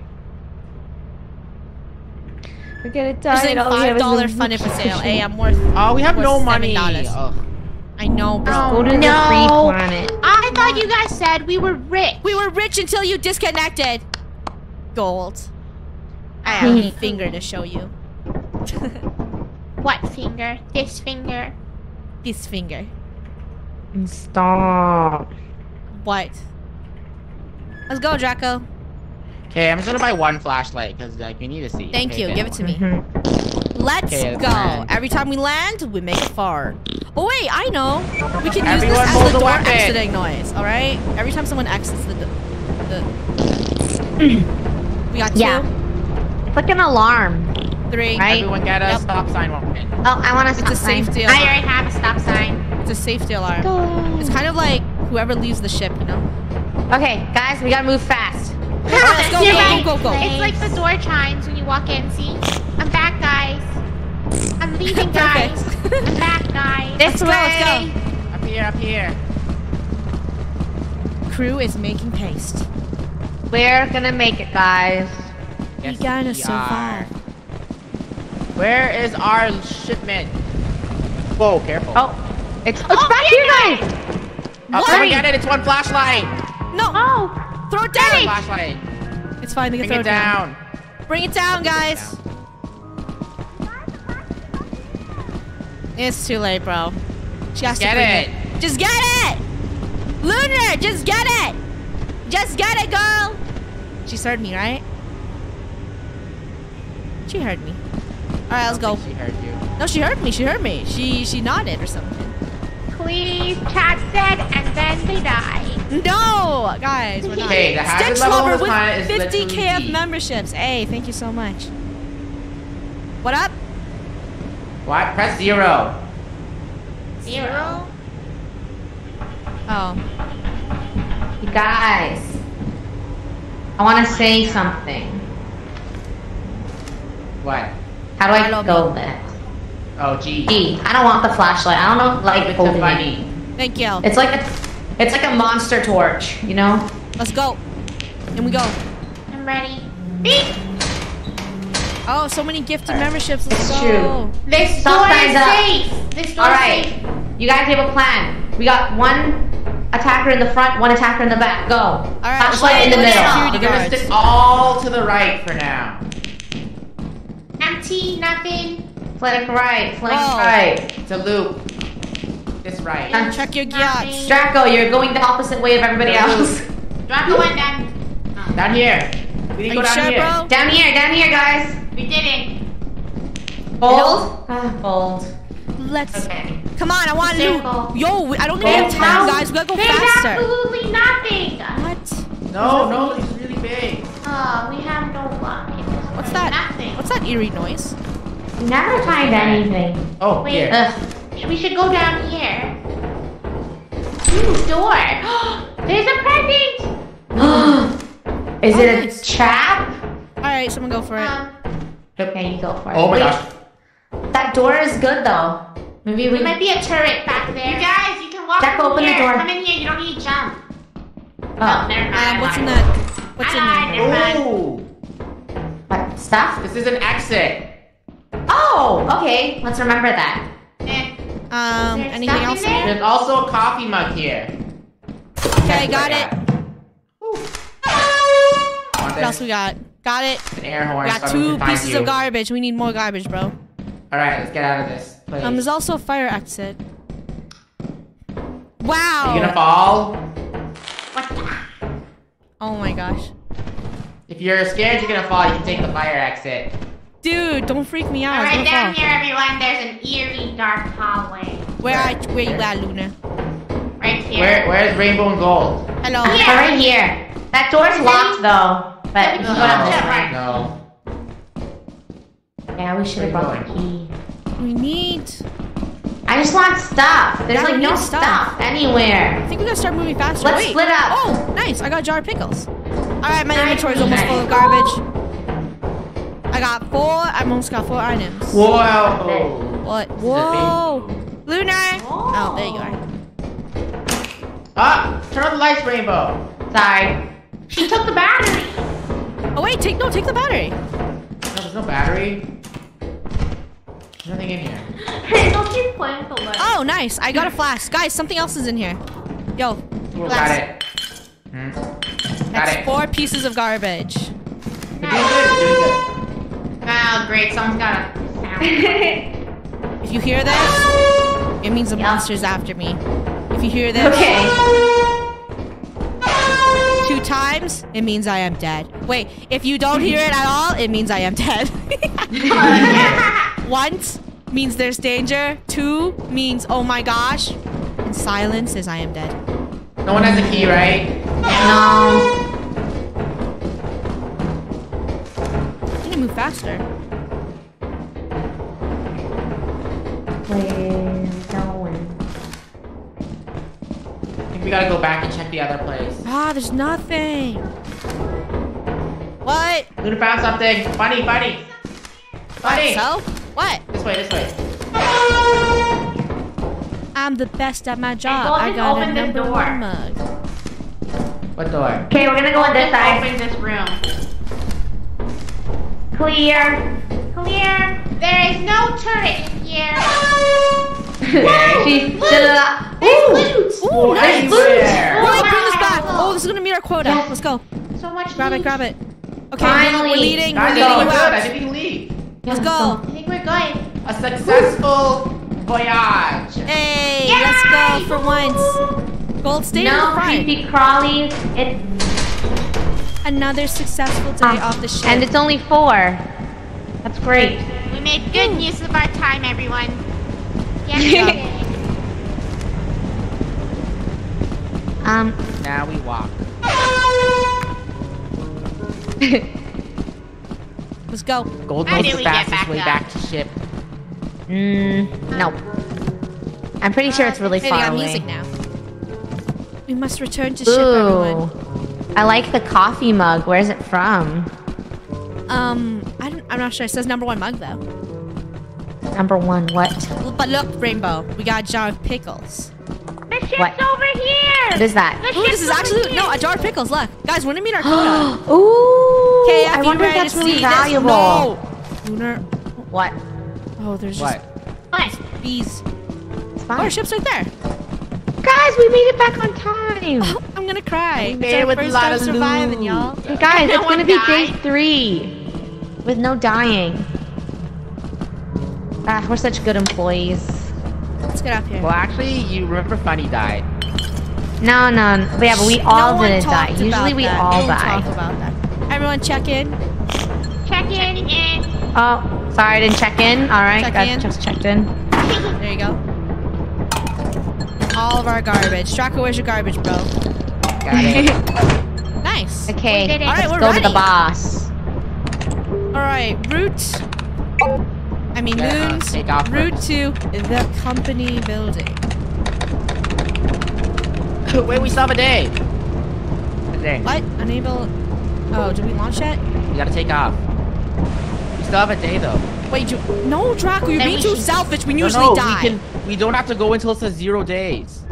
We're gonna die and all we have is a whoopee cushion. $5 funneh for sale. Hey, I'm worth we have no money. I know, bro. Oh, no. I thought you guys said we were rich. We were rich until you disconnected. Gold. I have a finger to show you. What finger? This finger. This finger. Stop. What? Let's go, Draco. Okay, I'm just gonna buy one flashlight because like you need to see. Thank you. Give it to me. Let's go. Every time we land, we make a fart. Oh wait, I know. We can use this as the door exiting noise. All right. Every time someone exits the we got two. Yeah. It's like an alarm. Three. Right? Everyone get a stop sign. Oh, I want a stop sign. It's a safety alarm. I already have a stop sign. It's a safety alarm. Go. It's kind of like whoever leaves the ship, you know? Okay, guys, we gotta move fast. Let's go, go, go, go, go. It's like the door chimes when you walk in, see? I'm back, guys. I'm leaving, guys. I'm back, guys. This way. Let's go. Up here, up here. Crew is making paste. We're gonna make it, guys. Yes, we gotta survive. Where is our shipment? Whoa, careful. Oh, it's back here, guys! Forget it, it's one flashlight! No! Oh. Throw it down! Flashlight. It's fine, they can throw it down. Bring it down, guys! It's too late, bro. She has to get it! Just get it! Lunar, just get it! Just get it, girl! She's heard me, right? She heard me. Alright, let's go. She heard you. No, she heard me. She heard me. She nodded or something. Please, chat said, and then they die. No, guys, we're not. Hey, the hazard level with 50k of memberships. Hey, thank you so much. What up? What? Press zero. Zero? Oh. You guys, I want to say something. What? How do I go there? Oh, G. I don't want the flashlight. I don't know, like, holding it. Thank you. It's like a monster torch, you know? Let's go. In we go. I'm ready. Beep. Oh, so many gifted memberships. Let's go. True. This door is safe. This door is safe. Alright. You guys have a plan. We got one attacker in the front, one attacker in the back. Go. Alright. Flashlight in the middle. We're going to stick all to the right for now. Empty, nothing. Flank right, flank right. It's a loop. This right. Check your gears. Draco, you're going the opposite way of everybody else. Draco went down. Down here. We need to go down here. Bro? Down here, guys. We did it. Bold? Bold. Let's. Okay. Come on, I want to. Yo, I don't think we have time, guys. We gotta go faster. There's absolutely nothing. What? No, it's really big. We have no luck. What's that? Nothing. What's that eerie noise? Never find anything. Oh, wait. We should go down here. Ooh, door. There's a present. Is it a trap? All right, someone go for it. Okay, you go for it. Oh my gosh. That door is good though. Maybe we might be a turret back there. You guys, you can walk in here. Come in here. You don't need to jump. Oh, never mind. What's in that? What's in there? What stuff? This is an exit. Oh, okay. Let's remember that. Anything else in there? There's also a coffee mug here. Okay, got it. What else we got? Got it. An air horn. We got two pieces of garbage. We need more garbage, bro. All right, let's get out of this. Please. There's also a fire exit. Wow. Are you gonna fall? What the? Oh my gosh. If you're scared you're gonna fall, you can take the fire exit. Dude, don't freak me out. All right, down here, everyone. There's an eerie, dark hallway. Where you at, Luna? Right here. Where's Rainbow and Gold? Hello. Yeah. Right here. That door's locked though. But no, yeah, we should have brought the key. We need. I just want stuff. There's like no stuff anywhere. I think we gotta start moving faster. Let's split up. Oh, nice! I got a jar of pickles. All right, my inventory's almost full of garbage. I got four. I almost got four items. Whoa! What? Whoa! Lunar! Whoa. Oh, there you are. Ah! Turn on the lights, Rainbow. Sorry. She took the battery. Oh wait! Take the battery. No, there's no battery. There's nothing in here. Don't keep playing with the light. Oh, nice! I got a flask, guys. Something else is in here. Yo. Got it. That's four pieces of garbage. Nice. Oh, great. Someone's got a sound. If you hear that, it means the monster's after me. If you hear that two times, it means I am dead. Wait, if you don't hear it at all, it means I am dead. Once means there's danger. Two means, oh my gosh. And silence is I am dead. No one has a key, right? No. Move faster. Where's going? I think we gotta go back and check the other place. Ah, there's nothing. What? Luna found something. Bunny, bunny. Bunny. So? What? This way, this way. I'm the best at my job. I got a number 1 mug. What door? Okay, we're gonna go on this side. Open this room. Clear. Clear. There is no turret in here. There's loot. Oh, this is gonna meet our quota. Yeah. Let's go. So much. Grab it. Okay, finally. We're leading. I think we can leave. Let's go. I think we're going. A successful voyage. Hey, yay! Let's go for once. Gold state. No creepy crawlies. Another successful day off the ship. And it's only 4. That's great. We made good use of our time, everyone. Yeah. Now we walk. Let's go. Gold knows the fastest way back to ship. Nope. I'm pretty sure it's really far away. Music now. We must return to ship, everyone. I like the coffee mug. Where is it from? I'm not sure. It says number 1 mug though. Number 1 what? But look, Rainbow, we got a jar of pickles. The ship's over here. What is that? Ooh, this is actually a jar of pickles. Look, guys, we're gonna meet our quota. Ooh. Okay, I wonder if that's really valuable. Lunar. What? Oh, there's just bees. Oh, our ship's right there. Guys, we made it back on time. Oh, I'm gonna cry. We made it with a lot of surviving, y'all. Guys, it's gonna be day 3 with no dying. Ah, we're such good employees. Let's get up here. Well, actually, you remember Funny died. No, no, yeah, but we all didn't die. Usually, we all die. Talk about that. Everyone check in. Check in. Oh, sorry, I didn't check in. All right, just checked in. There you go. All of our garbage. Draco, where's your garbage, bro? Got it. Nice. Okay, let's go to the boss. All right, route to the company building. Wait, we still have a day. What? Unable. Oh, did we launch yet? We gotta take off. We still have a day though. Wait, no, Draco, you're being too selfish. We usually die. We don't have to go until it says 0 days.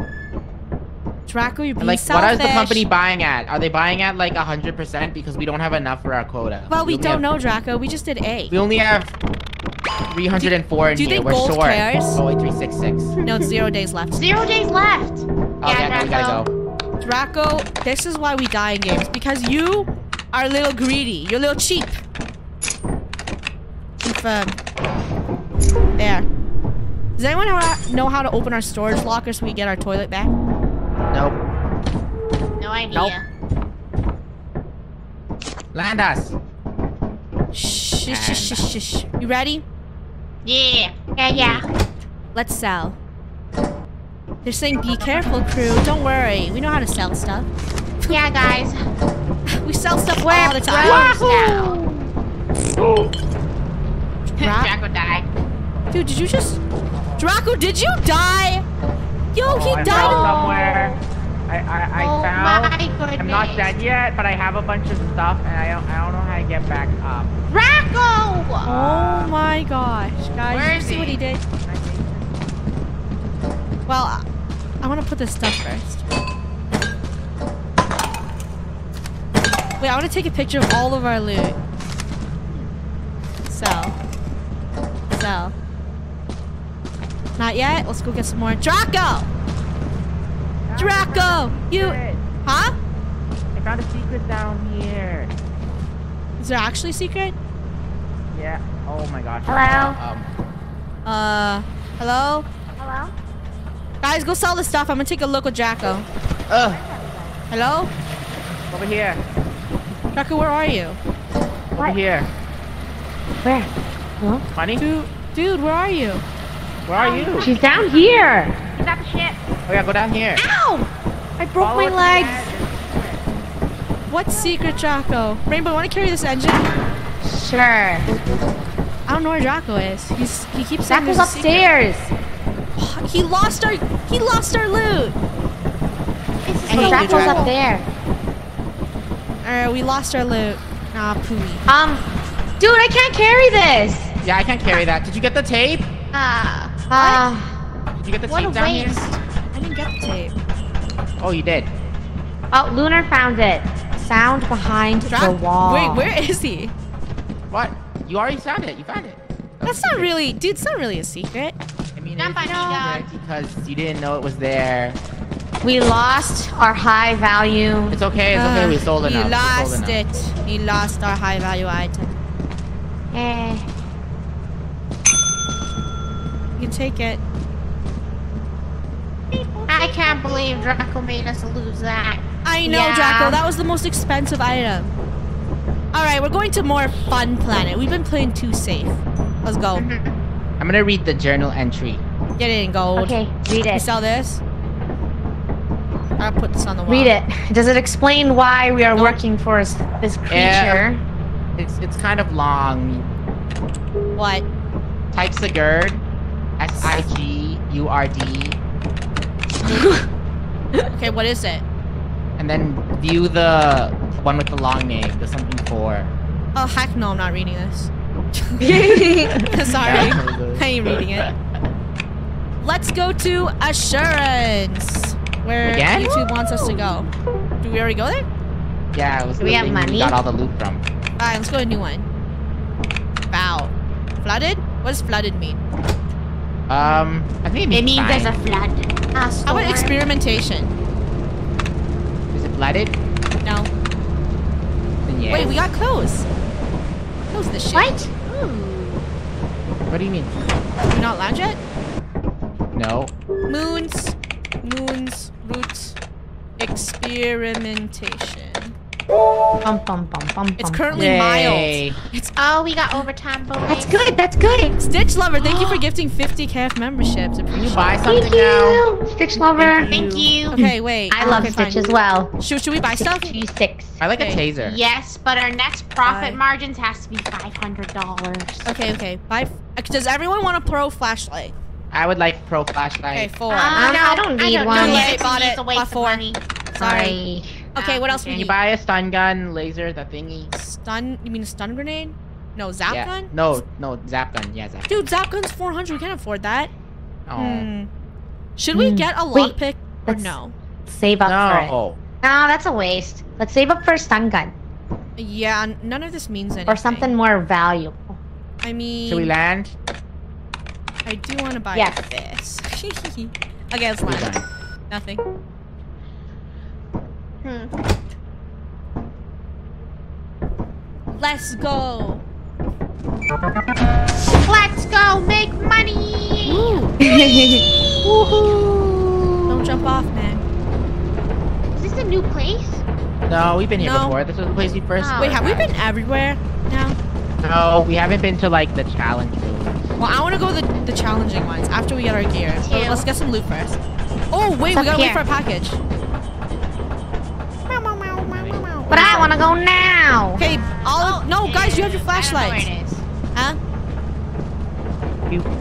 Draco, you're being selfish. What is the company buying at? Are they buying at like 100% because we don't have enough for our quota? Well, we don't know, Draco. We just did A. We only have 304 in here. Do you think gold cares? Oh, wait, 366. No, it's 0 days left. 0 days left. Oh, yeah, we gotta go. Draco, this is why we die in games, because you are a little greedy. You're a little cheap. Confirm. There. Does anyone know how to open our storage locker so we get our toilet back? Nope. No idea. Nope. Land us. Shh. You ready? Yeah. Yeah. Let's sell. They're saying be careful, crew. Don't worry. We know how to sell stuff. Yeah, guys. We sell stuff all the time. Wahoo! Draco died. Dude, did you just... Draco, did you die? Yo, he died. I found somewhere. I'm not dead yet, but I have a bunch of stuff, and I don't know how to get back up. Draco! Oh my gosh, guys. Where is he? See what he did? Well, I want to put this stuff first. Wait, I want to take a picture of all of our loot. Sell. Not yet. Let's go get some more. Draco! You... Huh? I found a secret down here. Is there actually a secret? Yeah. Oh my gosh. Hello? Hello? Hello? Guys, go sell this stuff. I'm gonna take a look with Draco. Hello? Over here. Draco, where are you? Over here. Where? Huh? Funny? Dude, where are you? Where are you? She's down here. She's at the ship. Oh yeah, go down here. Ow! I broke my legs. What secret, Draco? Rainbow, wanna carry this engine? Sure. I don't know where Draco is. He keeps saying Draco's upstairs. He lost our loot. And Draco's up there. Alright, we lost our loot. Ah, pooey. Dude, I can't carry this. Yeah, I can't carry that. Did you get the tape? Did you get the tape down here? I didn't get the tape. Oh, you did. Oh, Lunar found it. Found behind the wall. Wait, where is he? What? You already found it. You found it. That's not really, dude. It's not really a secret. Because you didn't know it was there. We lost our high value. It's okay. It's okay. We sold enough. We lost our high value item. You take it. I can't believe Draco made us lose that. I know, Draco. That was the most expensive item. All right, we're going to more fun planet. We've been playing too safe. Let's go. I'm gonna read the journal entry. Get it in gold. Okay, read it. You saw this? I'll put this on the wall. Read it. Does it explain why we are working for this creature? Yeah, it's kind of long. What? Type Sigurd. S-I-G-U-R-D. Okay, what is it? And then view the one with the long name. There's something for. Oh, heck no, I'm not reading this. Sorry, I ain't reading it. Let's go to assurance, where YouTube wants us to go. Do we already go there? Yeah, it was we have money. We got all the loot from. All right, let's go to a new one. Wow, flooded? What does flooded mean? I think it means there's a flood. How about experimentation? Is it flooded? No. Yes. Wait, we got clothes. Close this shit. What? Ooh. What do you mean? You're not lounge yet? No. Moons. Roots. Experimentation. Bum, bum, bum, bum, it's currently mild. It's oh, we got overtime bonus. That's good. That's good. Stitch Lover, thank you for gifting 50 calf memberships. Can you buy something now? Stitch Lover, thank you. Okay, wait. I love Stitch as well. Should we buy stuff? 26. I like a taser. Yes, but our next profit margins has to be $500. Okay, okay. Bye. Does everyone want a pro flashlight? I would like pro flashlight. Okay, 4. No, I don't need one. I bought it. Bought 4. Sorry. Okay, what else we need? Can you buy a stun gun, laser, the thingy? Stun? You mean a stun grenade? No, zap gun? No, zap gun. Yeah, zap gun. Dude, zap gun's 400. We can't afford that. Oh. Should we get a lockpick or no? Save up for it. No, that's a waste. Let's save up for a stun gun. Yeah, none of this means anything. Or something more valuable. I mean... Should we land? I do want to buy this. Okay, let's land. Nothing. Let's go. Let's go make money. Woohoo. Don't jump off, man. Is this a new place? No, we've been here before. This was the place we first. Wait, have we been everywhere now? No, we haven't been to like the challenge rooms. Well, I want to go the challenging ones after we get our gear. But let's get some loot first. Oh wait, we gotta wait for a package. But I want to go now. Okay, no, guys, you have your flashlights. I don't know where it is. Huh?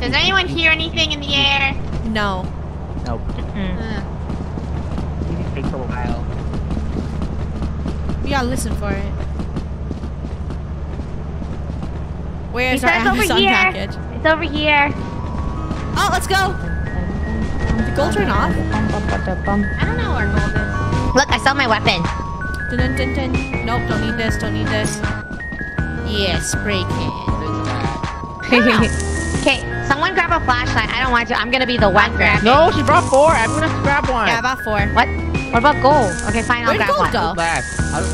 Does anyone hear anything in the air? No. Nope. It takes a while. We gotta listen for it. Where's our Amazon package? It's over here. Oh, let's go. Did gold turn off? I don't know where gold is. Look, I saw my weapon. Dun, dun, dun, dun. Nope, don't need this, don't need this. Yeah, spray can. Okay, someone grab a flashlight. I don't want to. I'm gonna be the one grabbing. No, she brought 4. I'm gonna grab one. Yeah, I brought 4. What? What about gold? Okay, fine, I'll grab one. Where'd gold go?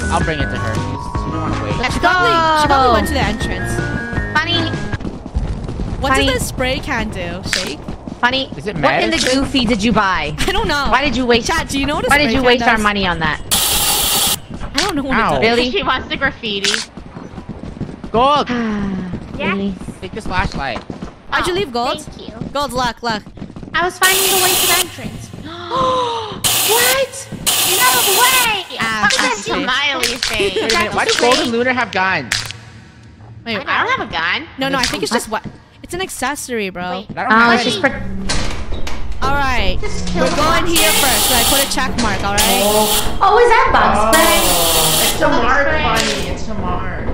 I'll bring it to her. She don't want to wait. Let's go! She probably went to the entrance. Funny. What did the spray can do? Shake? Funny, is it what in the Goofy did you buy? I don't know. Why did you waste? Chat, do you know what a spray can does? Why did you waste our money on that? I don't know what it does. Really? She wants the graffiti. Gold. Yeah. Take this flashlight. Why'd you leave gold? Thank you. Gold, luck. I was finding the way to the entrance. What? No way! What is that smiley thing? Why do Gold and Lunar have guns? Wait, I don't have a gun. No, I think it's just what. It's an accessory, bro. Wait, alright. We're going here first. I put a check mark, alright? Oh, is that bug spray? It's a mark, Funny. It's a mark.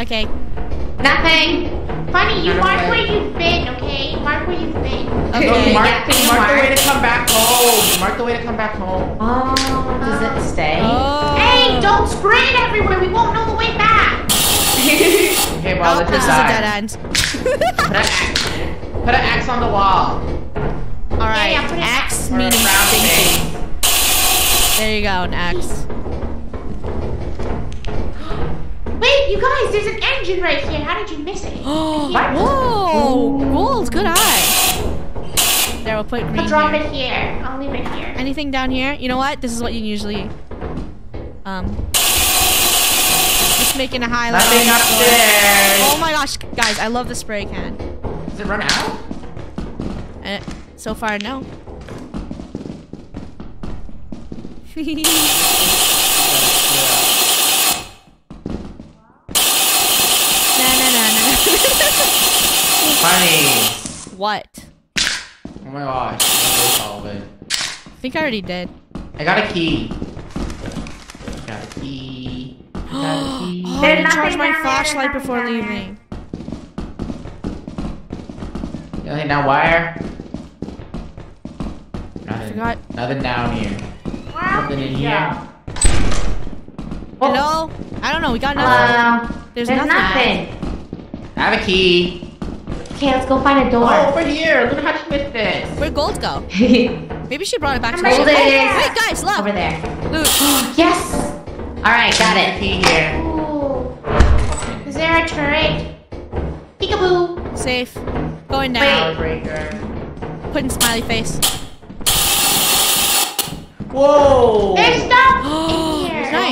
Okay. Nothing. Funny, you mark where you've been, okay? Mark where you've been. Okay. Mark the way to come back home. Mark the way to come back home. Oh, does it stay? Oh. Hey, don't spray it everywhere. We won't know the way back. Okay, well, this is a dead end. Put an X on the wall. Alright, X meaning round. There you go, an X. Wait, you guys, there's an engine right here. How did you miss it? Whoa, gold, good eye. There, we'll put green. I'll drop it here. I'll leave it here. Anything down here? You know what? This is what you usually. Making a highlight. Oh my gosh, guys, I love the spray can. Does it run out? So far, no. Funny. What? Oh my gosh. I think I already did. I got a key. Oh, I didn't charge my flashlight before leaving. Nothing down wire. Nothing down here. Nothing in here. Hello? I don't know. We got nothing. There's nothing. I have a key. Okay, let's go find a door. Oh, over here. Look how she missed this. Where'd gold go? Maybe she brought it back to me. Wait, guys, look. Over there. Loot. Yes. Alright, got it. Here. Ooh. Is there a turret? Peekaboo. Safe. Going down. Putting smiley face. Whoa. There's stuff in here. There's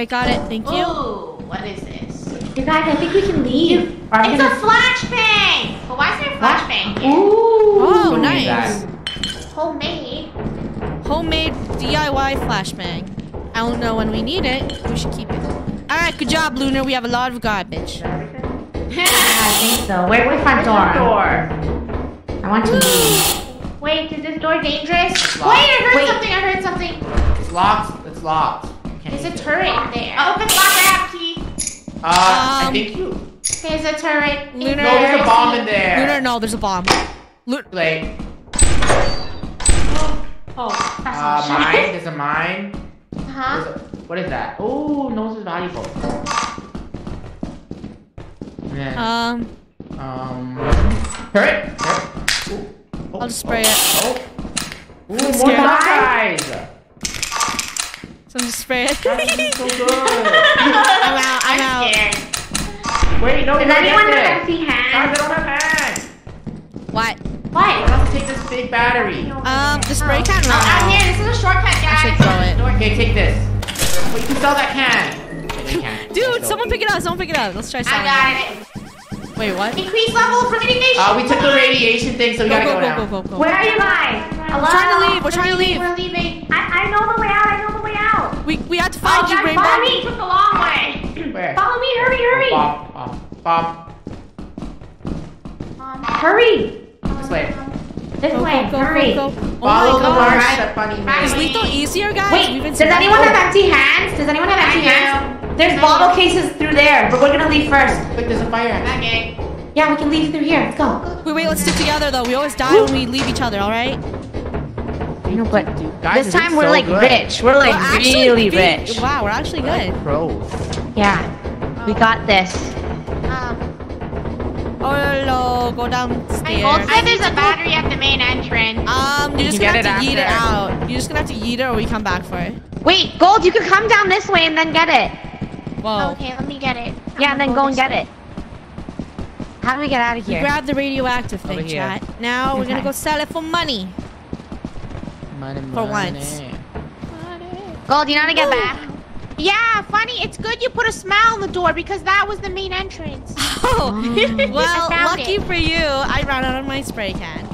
I got it. Thank you. Ooh, what is this? Hey guys, I think we can leave. It's a flashbang! But why is there a flashbang here? Ooh. Oh, nice. Homemade. Homemade DIY flashbang. I don't know when we need it. We should keep it. Alright, good job, Lunar. We have a lot of garbage. Yeah, I think so. Where's my door? I want to leave. Wait, is this door dangerous? Wait, I heard something. It's locked. It's locked. There's a turret there. Oh, open the lock, I have key. I think you... There's a turret. Lunar, no, there's a bomb in there. Lunar, no, there's a bomb. Like... Oh, that's mine. There's a mine. Uh-huh. What is that? Oh, no, this is valuable. Yeah. Turret? I'll just spray it. Oh. Ooh, more guys! So I'm just spraying it. That's so good. I'm out. Scared. Wait, no, does anyone have empty hands? Guys, I don't have hands. What? Why? We'll have to take this big battery. The spray can. Oh, out here. This is a shortcut, guys. I should throw it. Okay, take this. Wait, you can sell that can. Okay, can. Dude, someone pick it up. Someone pick it up. Let's try selling it. I got it. Wait, what? Increase level of radiation. We took the radiation thing, so we gotta go now. Go. Where are you guys? Hello? We're trying to leave. We're leaving. I know the way out. We have to find you, Rainbow. Follow me. Took the long way. Where? Follow me. Hurry. Hurry. This way. Go, hurry. Go. Oh my gosh. Is lethal easier, guys? Wait, does anyone have empty hands? There's bottle cases through there, but we're going to leave first. Look, there's a fire. Okay. Yeah, we can leave through here. Let's go. Wait, let's stick together, though. We always die when we leave each other, all right? You know, but guys, this time we're like rich. We're like really rich. Wow, we're actually good. Pros. Yeah, we got this. Oh no, go downstairs. I hope there's a battery at the main entrance. You're just gonna have to yeet it out. You're just gonna have to yeet it, or we come back for it. Wait, Gold, you can come down this way and then get it. Whoa. Okay, let me get it. Yeah, and then go and get it. How do we get out of here? We grab the radioactive thing, chat. Now we're gonna go sell it for money. For once. Gold, you know how to get back? Yeah, funny. It's good you put a smile on the door because that was the main entrance. Oh, well, lucky for you, I ran out of my spray can.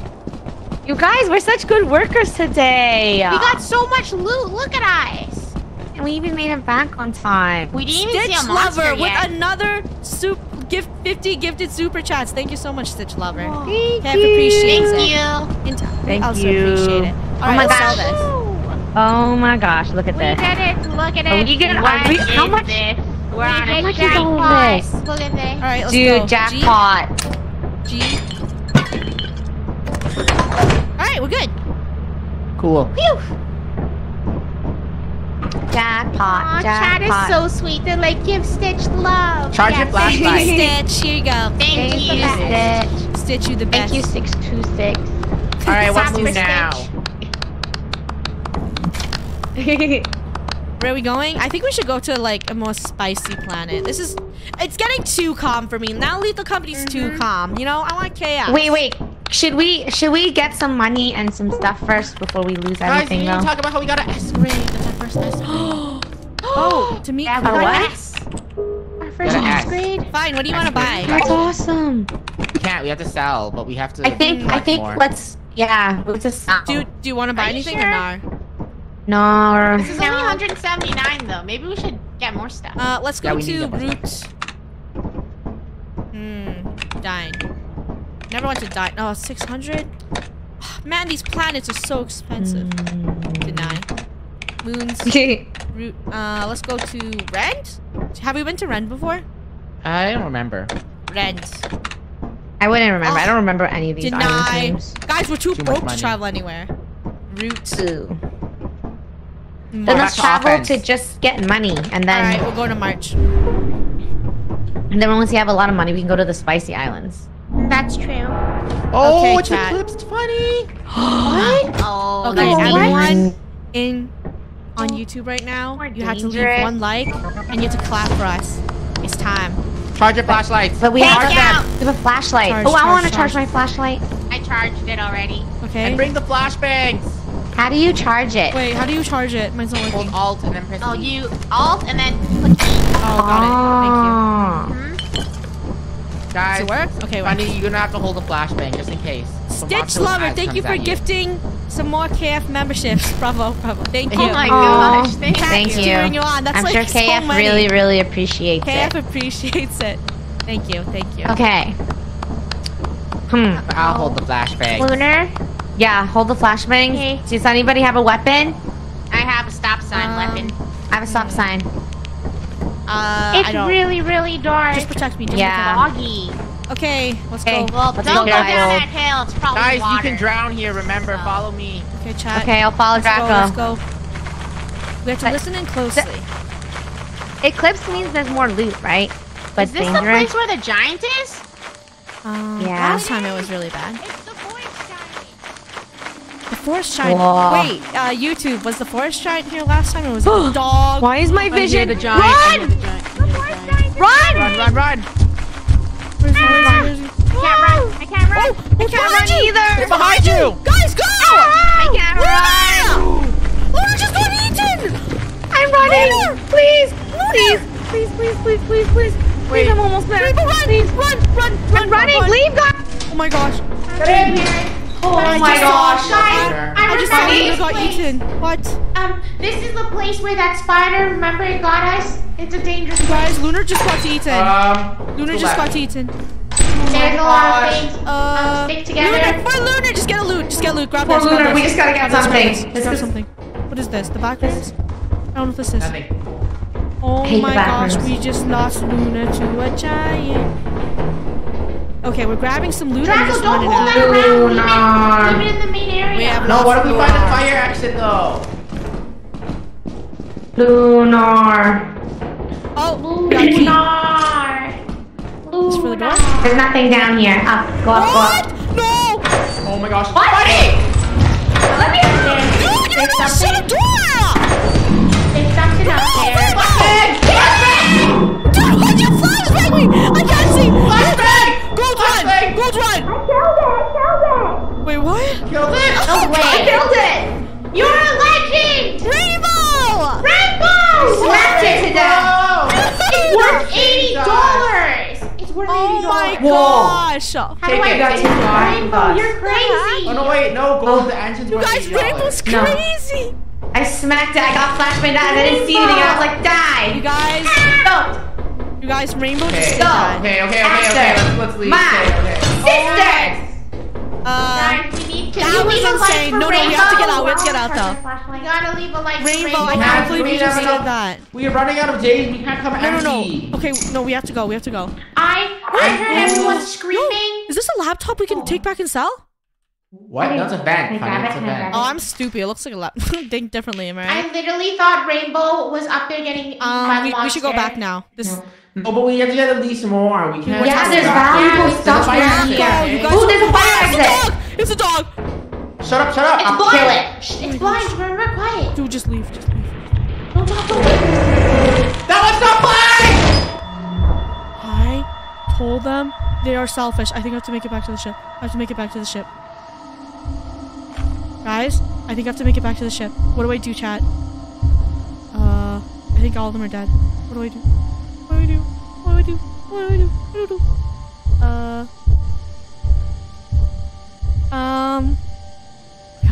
You guys, we're such good workers today. We got so much loot. Look at us. And we even made it back on time. We didn't even see a monster yet. Stitch Lover with another gift, 50 gifted super chats. Thank you so much, Stitch Lover. Oh, thank you. Thank you. I also appreciate it. Oh my gosh, look at this. Look at it. How much? How much is all this? Look at this. All right, let's go. Jackpot. All right, we're good. Cool. Phew. Jackpot. Chat is so sweet. They're like, give Stitch love. Charge your flashlight. Stitch, here you go. Thank you, Stitch. Stitch, you the best. Thank you, 626. All right, what's new now? Where are we going? I think we should go to like a more spicy planet. This is, it's getting too calm for me. Now Lethal Company's too calm. You know, I want chaos. Wait. Should we get some money and some stuff first before we lose everything? Guys, we need to talk about how we got an S-ray. That's our first S-ray. Oh, to meet you. Our first S-grade. Fine. What do you want to buy? That's awesome. We can't. We have to sell, but we have to. I think more. Let's just sell. Do you want to buy anything or not? No. This is only 179 though. Maybe we should get more stuff. Let's go to Root. Dine. Never went to Dine. Oh, 600? Man, these planets are so expensive. Deny. Moons. Root. Let's go to Rent? Have we been to Rent before? I don't remember. Rent. I wouldn't remember. I don't remember any of these items. Guys, we're too broke to travel anywhere. Root. Ooh. Then let's travel to just get money, and then... Alright, we'll go to March. And then once you have a lot of money, we can go to the Spicy Islands. That's true. Oh, okay, it's eclipsed funny! What? Oh, okay, everyone on YouTube right now, you have to leave one like, and you have to clap for us. It's time. Charge your flashlights. But we have a flashlight. I want to charge my flashlight. I charged it already. Okay. And bring the flashbangs. How do you charge it? Wait, how do you charge it? Mine's not working. Hold Alt and then press E. Oh, you Alt and then click E. Oh, got it. Thank you. Mm-hmm. Guys, does it work? Okay, wait. Funny, you're gonna have to hold a flashbang just in case. Stitch Lover, thank you for gifting some more KF memberships. Bravo, bravo. Thank you. Oh my gosh, thank you. That's I'm like sure KF so really, really appreciates it. KF appreciates it. Thank you, thank you. Okay. I'll hold the flashbang. Lunar? Yeah, hold the flashbang. Okay. Does anybody have a weapon? I have a stop sign weapon. I have a stop sign. It's really, really dark. Just protect me. Just protect me. Okay, let's go. Well, don't go down that hill. It's probably water. Guys, you can drown here. Remember, follow me. Okay, chat. Okay, I'll follow Draco. Let's go. We have to listen in closely. Eclipse means there's more loot, right? But is this dangerous. The place where the giant is? Yeah. Last time it was really bad. The forest giant. Whoa. Wait, YouTube, was the forest giant here last time? It was a dog. Why is my vision? The giant. Run! Run! Where's he? I can't run either. They're behind you. Guys, go! I can't run. Luna just got eaten. I'm running. Please, please. Wait, I'm almost there. Please, run. Leave, guys. Oh my gosh. Get in here. Oh my gosh! I just saw you got eaten. What? This is the place where that spider, remember, it got us? It's a dangerous place. Guys, Lunar just got eaten. Lunar just got eaten. There's a lot of things. Stick together. Lunar, poor Lunar, just get a loot. Just get a loot. Grab that. Poor Lunar, we just gotta get something. Let's grab something. What is this? The back rooms? I don't know what this is. Nothing. Oh my gosh, we just lost Lunar to a giant. Okay, we're grabbing some loot. Draco, just don't hold that around. Leave it in the main area. We have what if we find a fire exit though? Lunar. Oh, Lunar. It's for the door. There's nothing down here. Up, go up, go up. No! Oh my gosh. What? Let me out! Dude, you're not shut a door! There's something up there. Flashbang! Dude, why'd you flashbang me? I can't see! Flashbang! Gold run! I killed it! Wait, what? Killed it? No way! I killed it! You're a legend! Rainbow! Rainbow! Slapped it to death! It's worth $80! It's worth $80! Oh my gosh! How do I take Rainbow? You're crazy! Oh no, wait, no, Gold, the engine's worth $80. You guys, Rainbow's crazy! No. I smacked it, I got flashbang eyes, I didn't see anything, I was like, die! You guys... Don't! You guys, Rainbow just died. Okay, let's leave. Sisters! That was insane. No, we have to get out. We have to get out, though. We gotta leave a light for Rainbow. I can't believe we just did that. We are running out of days. We can't come empty. No. Okay, no, we have to go. I heard everyone screaming. Is this a laptop we can take back and sell? What? That's a bag. Oh, I'm stupid. It looks like a laptop. Think differently, am I right? I literally thought Rainbow was up there getting eaten by the monster. We should go back now. Oh, but we have to get at least some more. We can't. Yeah, there's valuable stuff around here. Oh, there's a fire exit. It's a dog. Shut up. It's blind. It's blind. We're quiet. Dude, just leave. Don't talk. That one's not blind. I told them they are selfish. I think I have to make it back to the ship. Guys, I think I have to make it back to the ship. What do I do, chat? I think all of them are dead. What do I do? Yeah,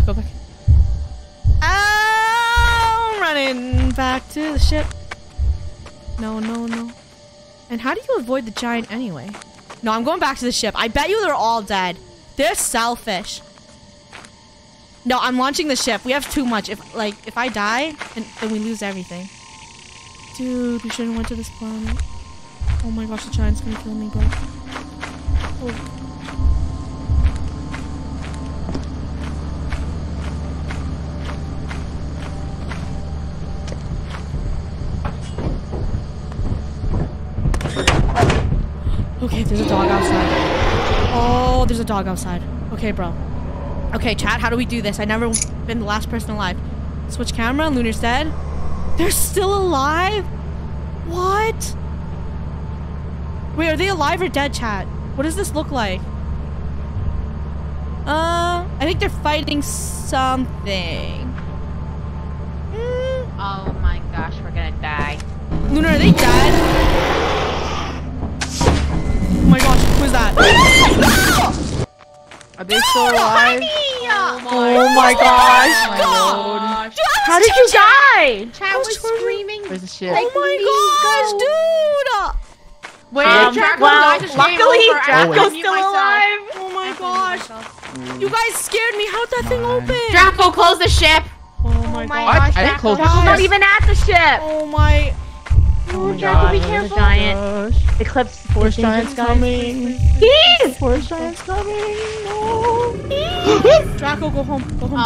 go back. I'm running back to the ship. No. And how do you avoid the giant anyway? No, I'm going back to the ship. I bet you they're all dead. They're selfish. No, I'm launching the ship. We have too much. If I die, then we lose everything. Dude, we shouldn't have went to this planet. Oh my gosh, the giant's gonna kill me, bro. Okay, there's a dog outside. Okay, bro. Okay, chat, how do we do this? I've never been the last person alive. Switch camera, Lunar's dead. They're still alive? What? Wait, are they alive or dead, chat? What does this look like? I I think they're fighting something. Oh my gosh, we're gonna die. Lunar, are they dead? Oh my gosh, who is that? Are they still alive? Oh my gosh. How did you die? Chad was screaming. Where's the ship? Like, oh my gosh, dude! Wait, well, luckily Draco's still alive. Oh my gosh. You guys scared me. How'd that thing open? Draco, close the ship. Oh my gosh. I didn't close the ship. Draco's not even at the ship. Oh my Draco, be careful. Giant. Eclipse. Force giant's coming. Please. Force giant's coming. No. Draco, go home. Go home,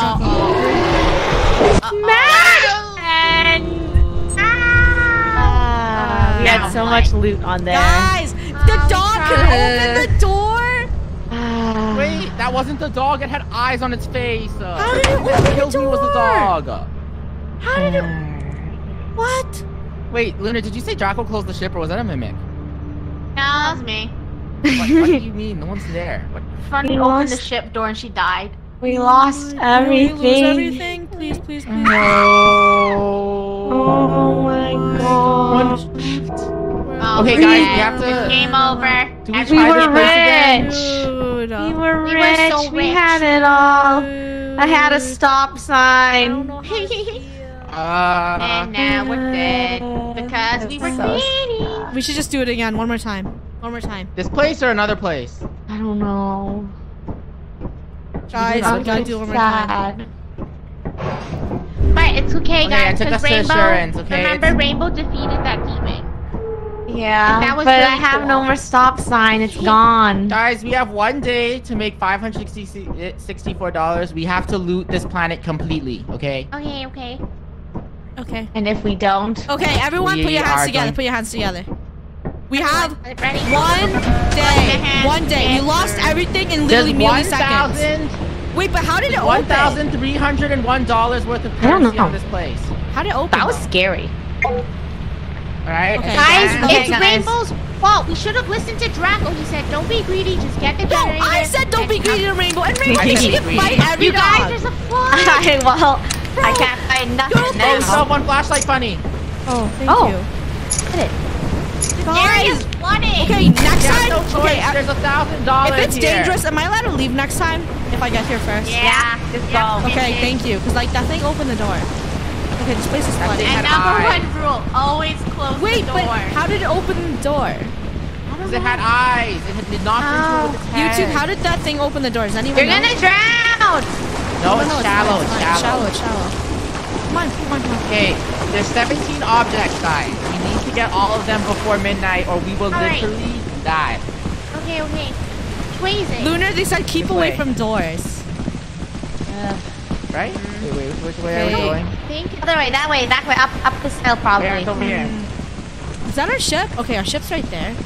Draco. We had so much loot on there. Guys, the dog can open the door. Wait, that wasn't the dog. It had eyes on its face. How did it open the door? What killed me was the dog. How did it? What? Wait, Luna, did you say Draco closed the ship, or was that a mimic? No, that was me. What do you mean? No one's there. What? Funny opened the ship door and she died. We lost everything. We lost everything. Please, please, please. No. Oh my God. Okay, guys, we have to. Game over. We were rich. We had it all. I had a stop sign. And now we're dead because we were greedy. We should just do it again, one more time. One more time. This place or another place? I don't know. Guys, we gotta do it one more time. But it's okay, guys. Because Rainbow, remember, Rainbow defeated that demon. Yeah, that was but I have no more stop sign. It's gone. Guys, we have 1 day to make $564. We have to loot this planet completely, okay? Okay, okay. Okay. And if we don't... Okay, everyone put your hands together. Put your hands together. We have 1 day. 1 day. We lost everything in literally milliseconds. Wait, but how did it open? $1,301 worth of currency on this place. How did it open? That was scary. Alright. Okay. Guys, it's Rainbow's fault. We should have listened to Draco. He said, don't be greedy, just get the generator. No, I said don't be greedy to Rainbow, and Rainbow can fight every You guys, there's a flash. Bro, I can't find nothing now. One flashlight, funny. Oh, thank you. Get it. Guys, okay, next time. No choice. Okay, there's $1,000 if it's dangerous, am I allowed to leave next time? If I get here first? Yeah, just go. Okay, thank you. Because, like, that thing opened the door. Okay, this place is flooded. And number one rule, always close the door. Wait, but how did it open the door? Because it had eyes. It did not control its head. YouTube, how did that thing open the door? Does anyone know? You're gonna drown! No, it's shallow, it's shallow. It's shallow, it's shallow. Come on, come on, come on. Okay, there's 17 objects, guys. We need to get all of them before midnight or we will literally die. Okay, okay. Crazy. Lunar, they said keep away from doors. Right? Wait, wait, which way are we going? Other way, that way, that way, up this hill probably. Yeah, it's over here. Is that our ship? Okay, our ship's right there.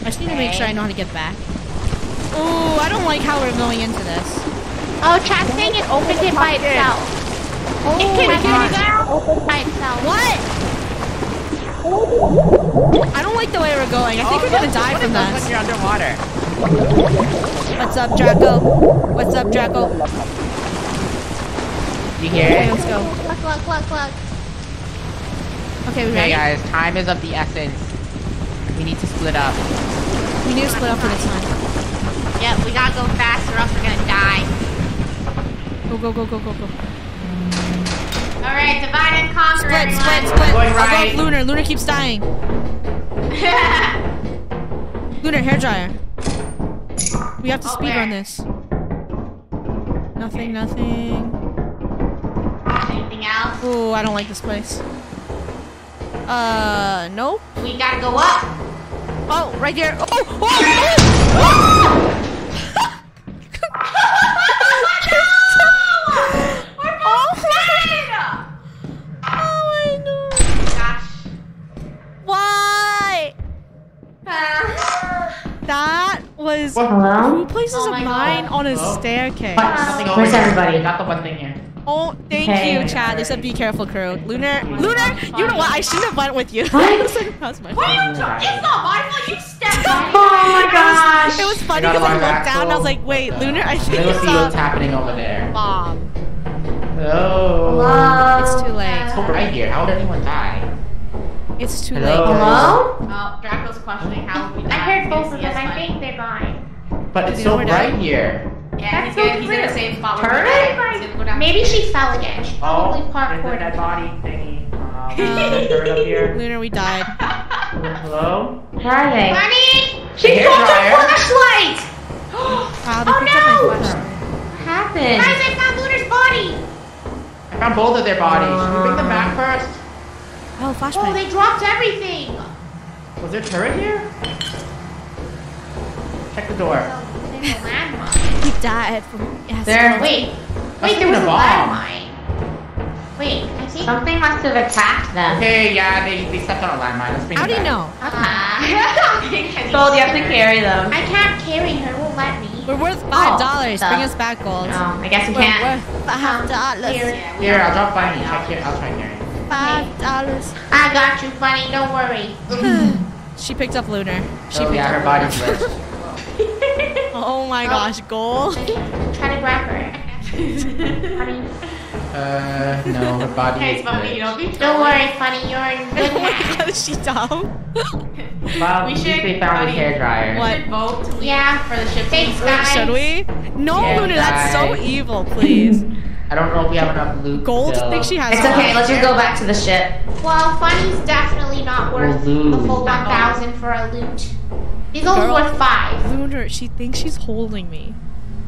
I just need to make sure I know how to get back. Ooh, I don't like how we're going into this. Oh, Chad's saying it opened it by itself. Oh, it can open by itself. What? I don't like the way we're going. I think we're gonna die from that. You're underwater. What's up, Draco? What's up, Draco? You hear it? Let's go. Look, look, look, look. Okay, we ready? Guys, time is of the essence. We need to split up. We need to split up for this time. Yeah, we gotta go fast or else we're gonna die. Go, go, go, go, go, go. Alright, divide and conquer. Split, split, split. Going right. I'll go with Lunar. Lunar keeps dying. Lunar, hairdryer. We have to speed on this. Nothing, nothing. Ooh, I don't like this place. Nope. We gotta go up. Oh, right there. Oh, oh, oh, oh. No! We're both dead! Oh my gosh. Why? That was two places of mine on a staircase. Where's everybody? Not the one thing here. Oh, thank you, Chad. They said be careful, crew. Lunar, Lunar, you know what? I shouldn't have went with you. What? What are you talking? It's not my fault. You stepped Oh my gosh! It was funny because I looked down and I was like, wait, Lunar, I think I see what's happening over there. Bomb. Oh. Hello? It's too late. It's over right here. How would anyone die? It's too late. Hello? Oh, Draco's questioning how we die. I heard both of them. I think they're fine. But it's so bright here. Yeah, that's he's in the same spot. Turret? Maybe she fell again. She probably parkoured. Dead body thingy. Turret up here. Lunar, we died. Hello? Where are they? Bunny! She pulled her flashlight! Oh no! What happened? Guys, I found Lunar's body! I found both of their bodies. Should we bring them back first? Oh, flashlight. Oh, they dropped everything! Was there a turret here? Check the door. There's a landmine. He died from... There. Wait, there was a landmine. Wait, I think... Something must have attacked them. Okay, yeah, they stepped on a landmine. Let's bring them back. How do you know? Gold, you have to carry them. I can't carry her, won't let me. We're worth $5. Bring us back, Gold. No, I guess we can't. We're worth $5. Here, I'll drop by you. I'll try carrying. $5. I got you, Funny. Don't worry. She picked up Lunar. She picked up her body's lit. Oh my gosh, Gold. Try to grab her. Funny. No, her body is funny. Don't worry, Funny. You're in good hands. Oh she dumb. Well, we should be found with hairdryer. What? Vote? Yeah, for the ship. Thanks, guys. Should we? No, yeah, Lunar, that's so evil, please. I don't know if we have enough loot. Gold thinks she has. It's okay. Let's just go back to the ship. Well, Funny's definitely not worth a full 1,000 for a loot. He's only worth 5. Lunar, she thinks she's holding me.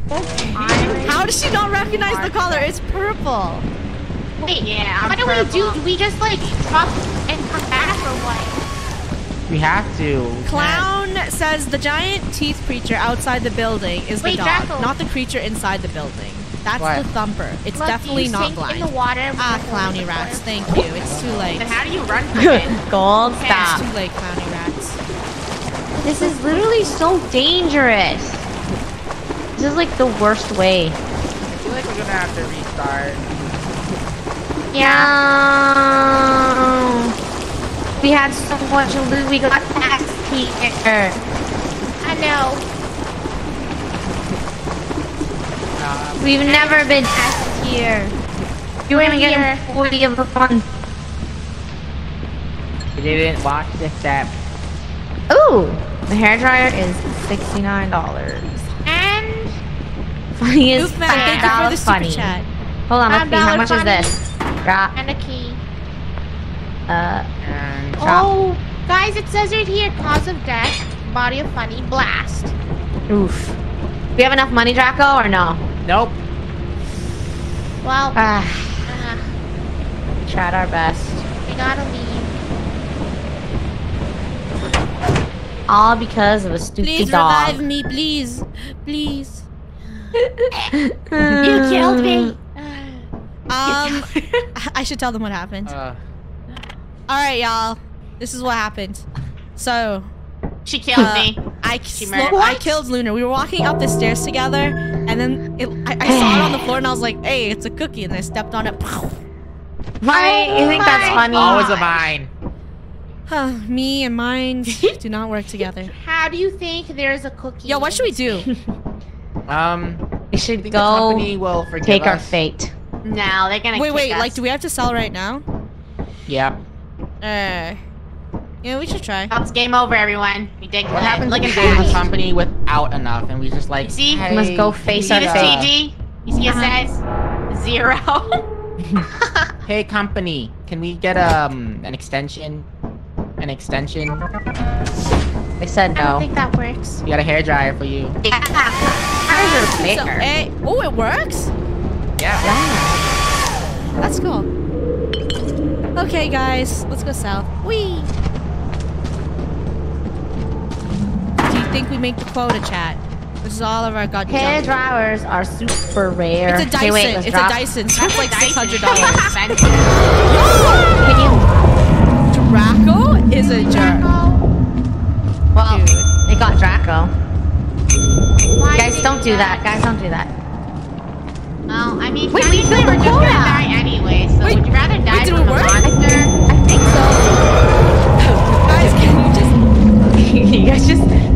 How does she not recognize the color? It's purple. Wait, what do we do? Do we just like drop and come back or what? We have to. Clown says the giant teeth creature outside the building is the dog, not the creature inside the building. That's the thumper. It's definitely not blind. Ah, clowny rats. Thank you. It's too late. Then how do you run from it? Gold, stop. It's too late, clowny rats. This is literally so dangerous. This is like the worst way. I feel like we're gonna have to restart. Yeah. We had so much loot. We got past here. I know. We've never been asked here. You ain't even getting 40 of the fun. You didn't watch this step. Ooh! The hairdryer is $69. And... Funny is $5 Funny. Chat. Hold on, let's see. How much is this? Drop. And a key. And drop. Oh! Guys, it says right here, cause of death, body of Funny, blast. Oof. Do we have enough money, Draco, or no? Nope. Well, tried our best. We gotta leave. All because of a stupid dog. Please revive me, please. Please. You killed me. I should tell them what happened. Alright, y'all. This is what happened. So... She killed me. I killed Lunar. We were walking up the stairs together, and then I saw it on the floor, and I was like, hey, it's a cookie, and I stepped on it. Right? You think that's funny? Always a mine. Me and mine do not work together. How do you think there's a cookie? Yo, what should we do? We should go take our fate. No, they're gonna kick us. Like, do we have to sell right now? Yeah. Yeah, we should try. It's game over, everyone. We did. What happened? Like a company without enough, and we just like. You see, hey, we must go face our TG. You see, it says 0. Hey, company, can we get an extension? An extension? They said no. I don't think that works. We got a hairdryer for you. Yeah. So, hey, oh, it works. Yeah. Wow. That's cool. Okay, guys, let's go south. Wee. Think we make the quota, chat. This is all of our goddamn. Hair dryers are super rare. It's a Dyson. It's a Dyson. That's like $600. Draco is a jerk. Well, dude, they got Draco. Guys, don't do that. Guys, don't do that. Well, I mean, wait, we filled the quota. Die anyway, so would you rather die from the monster? I think so. Guys, can you guys just?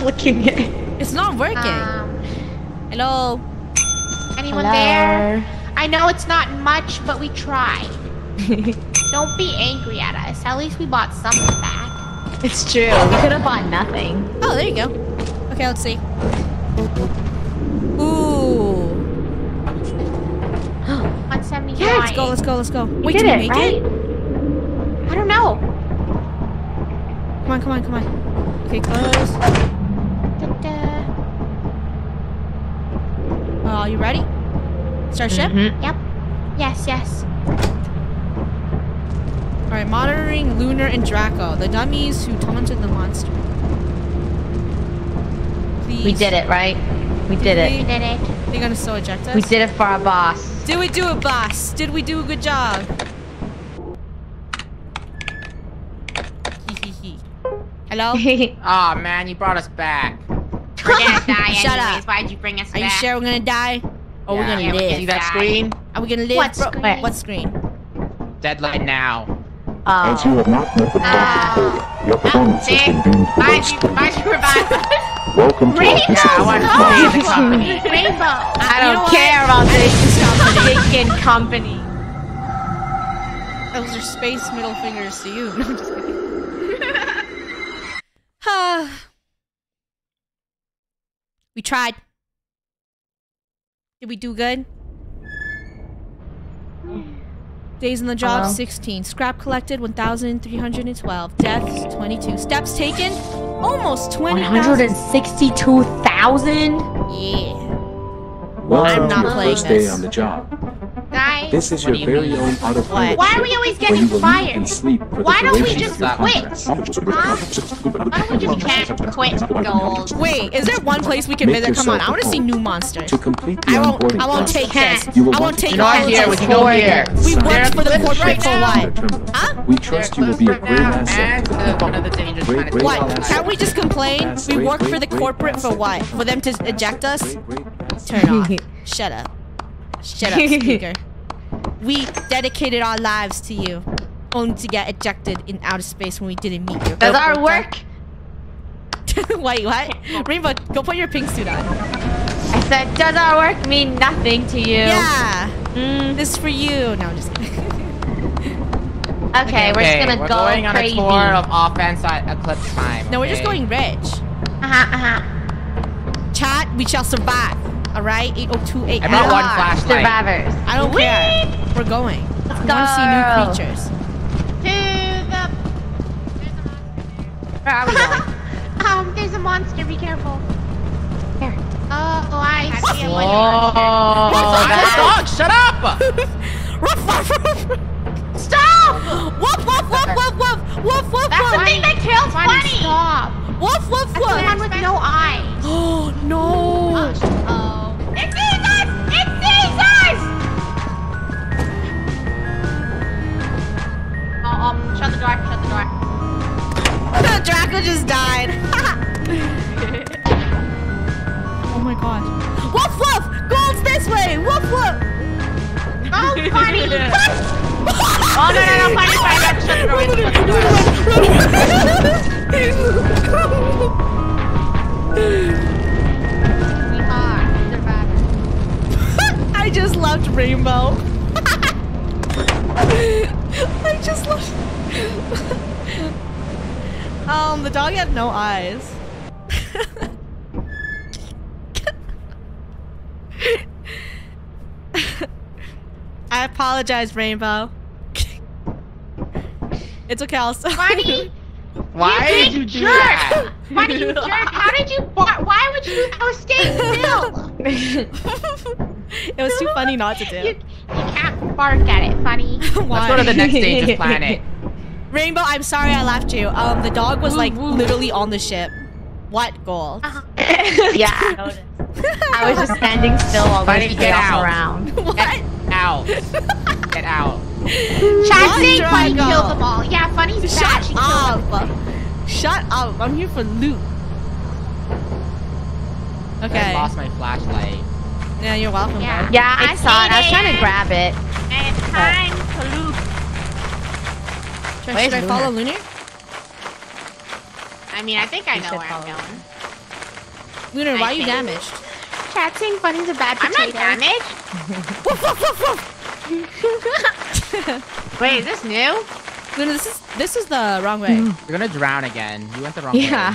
clicking it. It's not working. Hello? Anyone there? I know it's not much, but we tried. Don't be angry at us. At least we bought something back. It's true. We could have bought nothing. Oh, there you go. Okay, let's see. Ooh. 179. Yeah, let's go, let's go, let's go. Wait, did we make it? I don't know. Come on, come on, come on. Okay, close. Oh, you ready? Start ship? Mm-hmm. Yep. Yes, yes. Alright, monitoring Lunar and Draco, the dummies who taunted the monster. Please. We did it, right? We did it. We did it. Are you gonna still eject us? We did it for our boss. Did we do it, boss? Did we do a good job? Hello? Aw, oh, man, you brought us back. We're gonna die anyways. Why'd you bring us back? Are you sure we're gonna die? Oh, yeah, we're gonna live. See that screen? Are we gonna live? What screen? Wait, what screen? Deadline now. As you have not met the target, your performance has been deemed below standard. Welcome to our disciplinary company. Rainbow. I don't care about this company. Those are space middle fingers to you. No, I'm just kidding. We tried. Did we do good? Days on the job, 16. Scrap collected, 1,312. Deaths, 22. Steps taken, almost 20,000. 162,000? Yeah. Welcome to your first day on the job. Guys, this is your very own autopilot. Why are we always getting fired? Why don't we just quit? Why don't we just quit, Gold? Wait, is there one place we can visit? Come on, I want to see new monsters. I won't take this. I won't take this. We worked for the corporate for what? Huh? We trust you will be a great asset. What? Can't we just complain? We worked for the corporate for what? For them to eject us? Turn off. Shut up. Shut up, speaker. We dedicated our lives to you, only to get ejected in outer space when we didn't meet you. That's our work. Wait, what? Rainbow, go put your pink suit on. I said, does our work mean nothing to you? Yeah. This is for you. No, I'm just kidding. Okay, we're just gonna go on a tour of offense at Eclipse time. No, we're just going rich. Chat, we shall survive. All right, 80288. I'm not one flashlight. Survivors. I don't care. We're going. Let's go. I want to see new creatures. Where are we going? There's a monster. Be careful. Here. Oh, I see a monster. Dog, shut up! Stop! Woof, woof, woof, woof, woof, woof, woof. That's the thing that kills Funny. Stop. Woof, woof, woof. That's the one with no eyes. Oh no! It sees us! It sees us! Shut the door! Shut the door! Draco just died. Oh my god! Woof woof! Gold's this way! Woof woof! Oh Funny! Oh no no no! Funny! Funny! Shut the door! Run, run, run. We are. They're back. I just loved Rainbow. I just loved. The dog had no eyes. I apologize, Rainbow. It's okay, I'll stop. Why did you do that? Why did you jerk? How did you? Why would you? I was staying still. It was too funny not to do. You can't bark at it, Funny. Why? Let's go to the next stage of planet. Rainbow, I'm sorry I left you. The dog was like literally on the ship. What Gold? Yeah. I was just standing still while we get around. What? Get out. Get out. Chat saying Funny killed them all. Yeah, Funny's bad. She killed them. Shut up. I'm here for loot. Okay. I lost my flashlight. Yeah, you're welcome. Yeah, I saw it. I was trying to grab it. And it's time to loot. Should I follow Lunar? I mean, I think I know where I'm going. Lunar, why are you damaged? Chat's saying Bunny's a bad potato. I'm not damaged. Woof, woof, woof, woof. Wait, is this new? Lunar, this is the wrong way. You're gonna drown again. You went the wrong way. Yeah.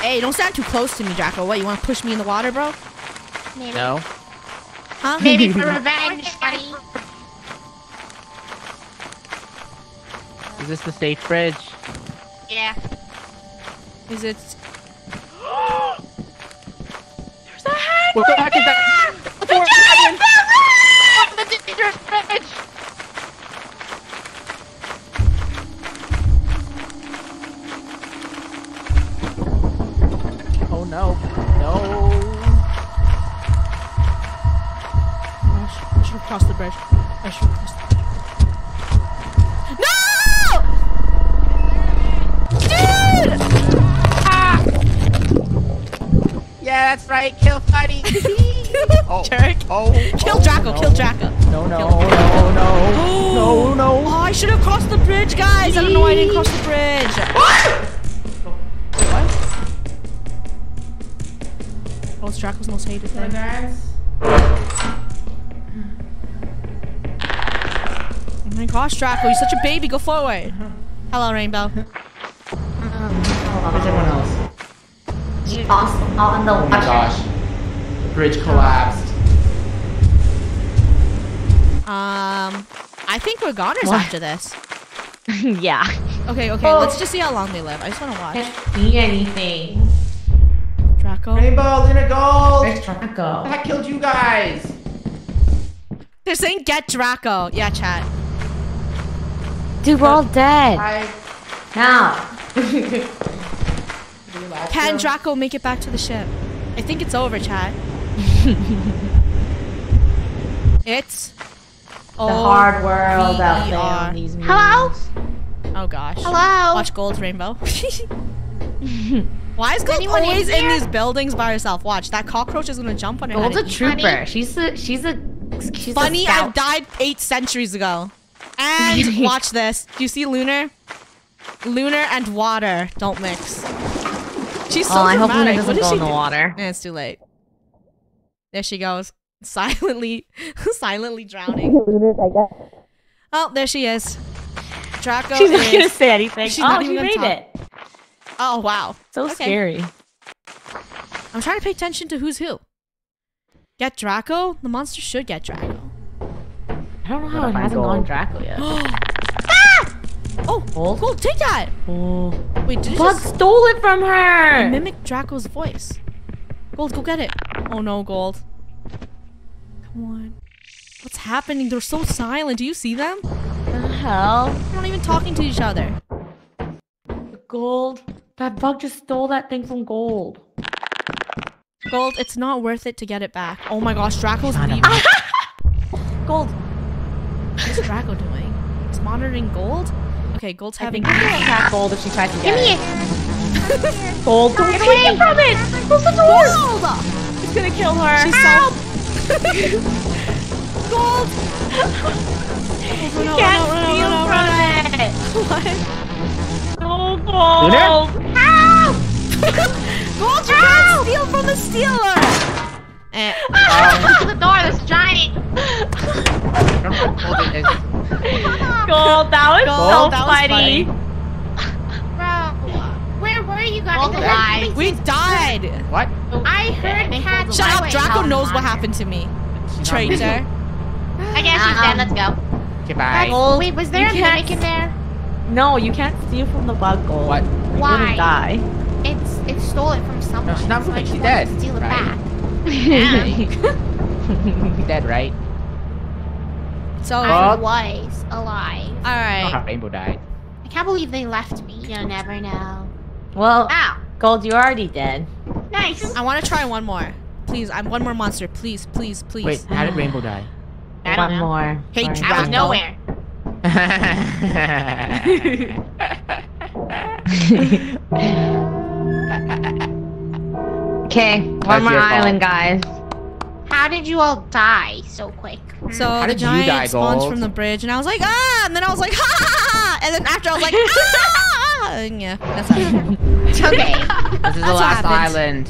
Hey, don't stand too close to me, Draco. What, you wanna push me in the water, bro? Maybe. No. Huh? Maybe for revenge, buddy. Is this the safe bridge? Yeah. Is it? There's a hand. What the heck is that? It's a giant barrel! The dangerous bridge. Oh no! No! I should have crossed the bridge. I should have crossed the bridge. Yeah, that's right. Kill Fuddy. Oh. Jerk. Oh. Kill Draco. No. Kill Draco. No, no, no, no, no, no. Oh, I should have crossed the bridge, guys. I don't know why I didn't cross the bridge. What? What? Oh, it's Draco's most hated thing. Oh my gosh, Draco, you're such a baby. Go forward. Hello, Rainbow. How is everyone else? On the oh my gosh. The bridge collapsed. I think we're goners after this. Yeah. Okay, okay, let's just see how long they live. I just want to watch. I can't see anything. Draco. Rainbow, Luna, Gold! Where's Draco? That killed you guys! They're saying get Draco. Yeah, chat. Dude, we're all dead. Now. Can Draco make it back to the ship? I think it's over, chat. It's the hard world out there. Hello? Oh gosh. Hello? Watch Gold's Rainbow. Why is Gold always in these buildings by herself? Watch, that cockroach is gonna jump on her. Gold's a trooper. She's Funny, I died 8 centuries ago. And watch this. Do you see Lunar? Lunar and water don't mix. She's so dramatic. I hope Luna doesn't go in the water. Eh, it's too late. There she goes. Silently drowning. Oh, there she is. Draco She's not going to say anything. She's not even going to talk. It. Oh, wow. So scary. I'm trying to pay attention to who's who. Get Draco? The monster should get Draco. I don't know how it hasn't gone Draco yet. Oh, Gold, take that! Oh. Wait, did you just stole it from her? Mimic Draco's voice. Gold, go get it. Oh no, Gold. Come on. What's happening? They're so silent. Do you see them? What the hell? They're not even talking to each other. Gold, that bug just stole that thing from Gold. Gold, it's not worth it to get it back. Oh my gosh, Draco's leaving. Gold. What's Draco doing? It's monitoring Gold? Okay, Gold's having attack Gold if she tries to get it. Give me it! Gold, don't take it from it! Close the door! Gold! It's gonna kill her. She's Gold! You can't steal from it! What? No, Gold! Ow! Gold, you can't steal from the stealer! Close the door, this giant! Gold, that was so funny. Bro, where were you guys? We died. What? I heard Cat. Shut up, Draco knows what happened to me. Traitor. I guess she's dead. Let's go. Goodbye. Wait, was there a mimic in there? No, you can't steal from the bug, Gold. What? Why? Die. It stole it from someone. No, she's not mimic. She's dead. Steal it back. She's dead, right? So I was alive. All right. Rainbow died. I can't believe they left me. You'll never know. Well, Gold, you're already dead. Nice. I want to try one more. Please, I'm one more monster. Please, please, please. Wait, how did Rainbow die? I don't know. One more. Hey, Draco. Out of nowhere. Okay, one more island, guys. How did you all die so quick? So the giant spawns from the bridge, and I was like, ah! And then I was like, ha! And then after I was like, ah! And yeah, that's how. Okay. This is the last island.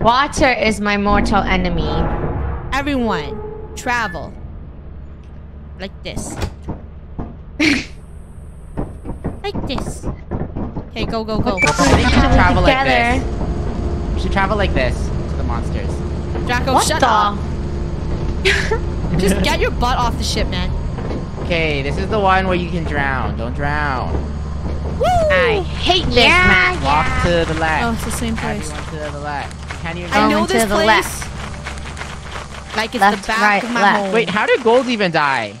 Water is my mortal enemy. Everyone, travel. Like this. Like this. Okay, go, go, go. I think you should travel like this. You should travel like this to the monsters. Draco, shut up. Just get your butt off the ship, man. Okay, this is the one where you can drown. Don't drown. Woo! I hate this map. Yeah. Walk to the left. Oh, it's the same place. Everyone to the left. Can you go to the left? Like it's left, the back right, of my home. Wait, how did Gold even die?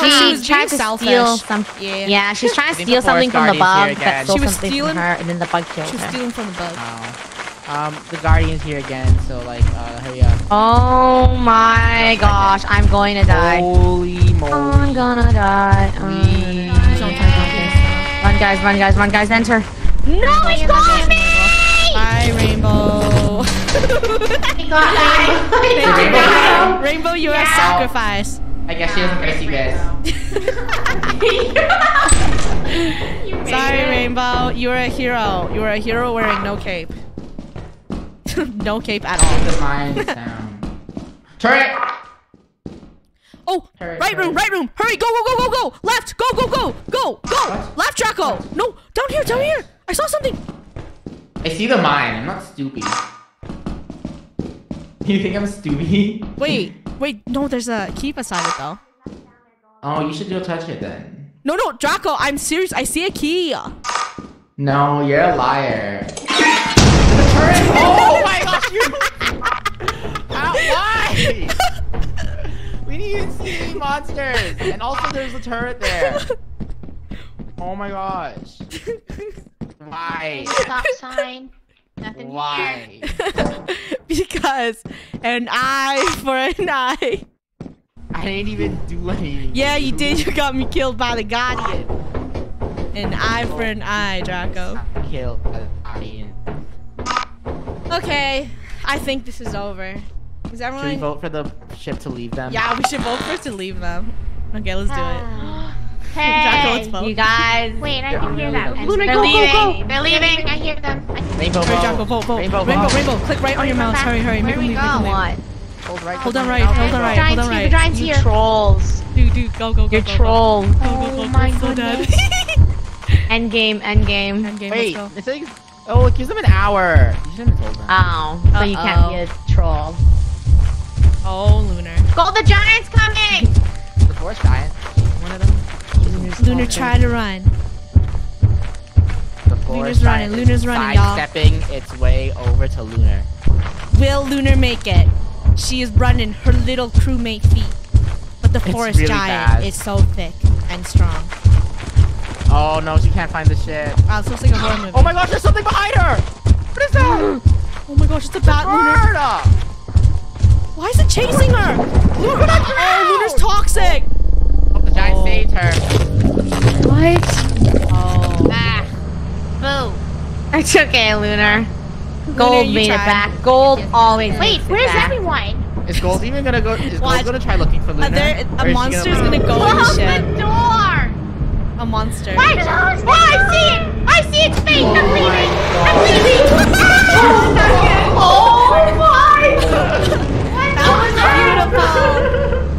She tried to steal something. Yeah, she's trying to steal something from the bug. That stole something from her, and then the bug killed her. She was stealing from the bug. The Guardian's here again, so like, hurry up. Oh my gosh, I'm going to die. Holy moly. I'm gonna die. Run, guys, run, guys, run, guys, enter. No, it's got me! Bye, Rainbow. Rainbow, you have sacrificed. I guess she doesn't miss you guys. Sorry, Rainbow. You're a hero. You're a hero wearing no cape. No cape at all. The mine sound. Turret! Oh! Turret, right room, right room! Hurry! Go, go, go, go, go! Left! Go, go, go! Go! Go! Left, Draco! What? No! Down here, down here! I saw something! I see the mine. I'm not stupid. You think I'm stupid? Wait. Wait, no, there's a key beside it though. Oh, you should go touch it then. No, no, Draco, I'm serious. I see a key. No, you're a liar. The turret. Oh my gosh, you. Why? We didn't even see any monsters. And also, there's a turret there. Oh my gosh. Why? Stop sign. Nothing. Why? Because an eye for an eye. I didn't even do anything. Yeah, you did. You got me killed by the Guardian. An eye for an eye, Draco. Killed by the Guardian. Okay, I think this is over. Is everyone? Should we vote for the ship to leave them? Yeah, we should vote for it to leave them. Okay, let's do it. Hey, Draco, you guys. Wait, I can hear them. Luna, they're leaving. They're leaving. I hear them. Rainbow, Draco, vote, vote. Rainbow, Rainbow, Rainbow. Click right on your mouse. Hurry, hurry. Make them leave. Hold right. Hold on right. Hold on right. Hold on right. You trolls. Dude, dude, go, go, go. You're trolls. Oh my goodness. End game. End game. End game. Wait. Oh, it gives them an hour. You shouldn't have told them. Oh, so you can't be a troll. Oh, Lunar. Gold, the giant's coming. The forest giant. One of them. Lunar, try to run. Lunar's running. Lunar's running, y'all. Sidestepping its way over to Lunar. Will Lunar make it? She is running her little crewmate feet, but the forest giant is so thick and strong. Oh no, she can't find the ship. Wow, it's like a horror movie. Oh my gosh, there's something behind her. What is that? Oh my gosh, it's a bat, Lunar. Why is it chasing her? Lunar, oh, Lunar's toxic. I saved her. What? Oh. Boo. It's okay, Lunar. Gold made it back. Gold always. Wait, where's everyone? Is Gold even gonna go? Is Gold gonna try looking for Lunar? A monster's gonna go in the ship. Close the door. A monster. Why close the door? I see it. I see its face. I'm leaving. I'm leaving. Oh my! That was beautiful.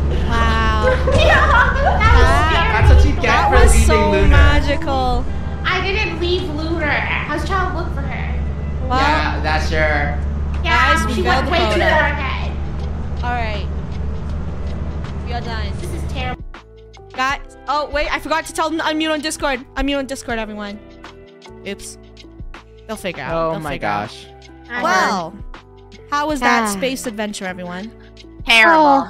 Yeah, that was that's what you get for leaving so Lunar. Magical. I didn't leave Lunar. I was trying to look for her. Well, yeah, that's her. Yeah, she went way too far ahead. All right, we are done. This is terrible. Guys, oh wait, I forgot to tell them to unmute on Discord. Unmute on Discord, everyone. Oops. They'll figure out. Oh my gosh. Well, how was that space adventure, everyone? Terrible.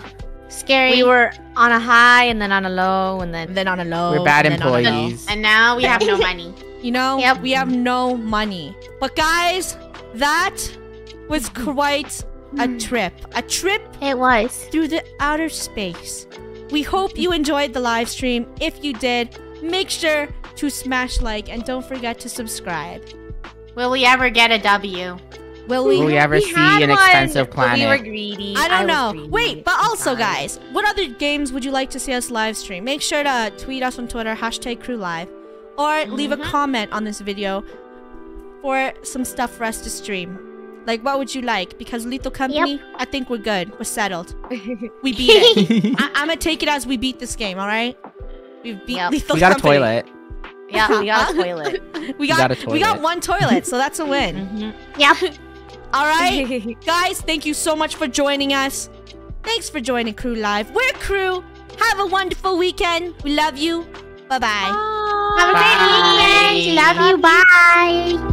Scary. We were on a high and then on a low and then on a low. We're bad employees. And now we have no money. You know, we have no money. But guys, that was quite a trip. A trip. It was. Through the outer space. We hope you enjoyed the live stream. If you did, make sure to smash like and don't forget to subscribe. Will we ever get a W? Will we ever see an expensive planet? We were greedy. I don't know. Wait, but also, guys, what other games would you like to see us live stream? Make sure to tweet us on Twitter, #crewlive, or leave a comment on this video. for some stuff for us to stream. Like, what would you like? Because Lethal Company, I think we're good. We're settled. We beat it. I'm gonna take it as we beat this game, all right? We've beat Lethal Company. We got a toilet. Yeah, we got a toilet. we got one toilet, so that's a win. All right, guys, thank you so much for joining us. Thanks for joining Crew Live. We're Crew. Have a wonderful weekend. We love you. Bye-bye. Have a great weekend. Love you. Bye.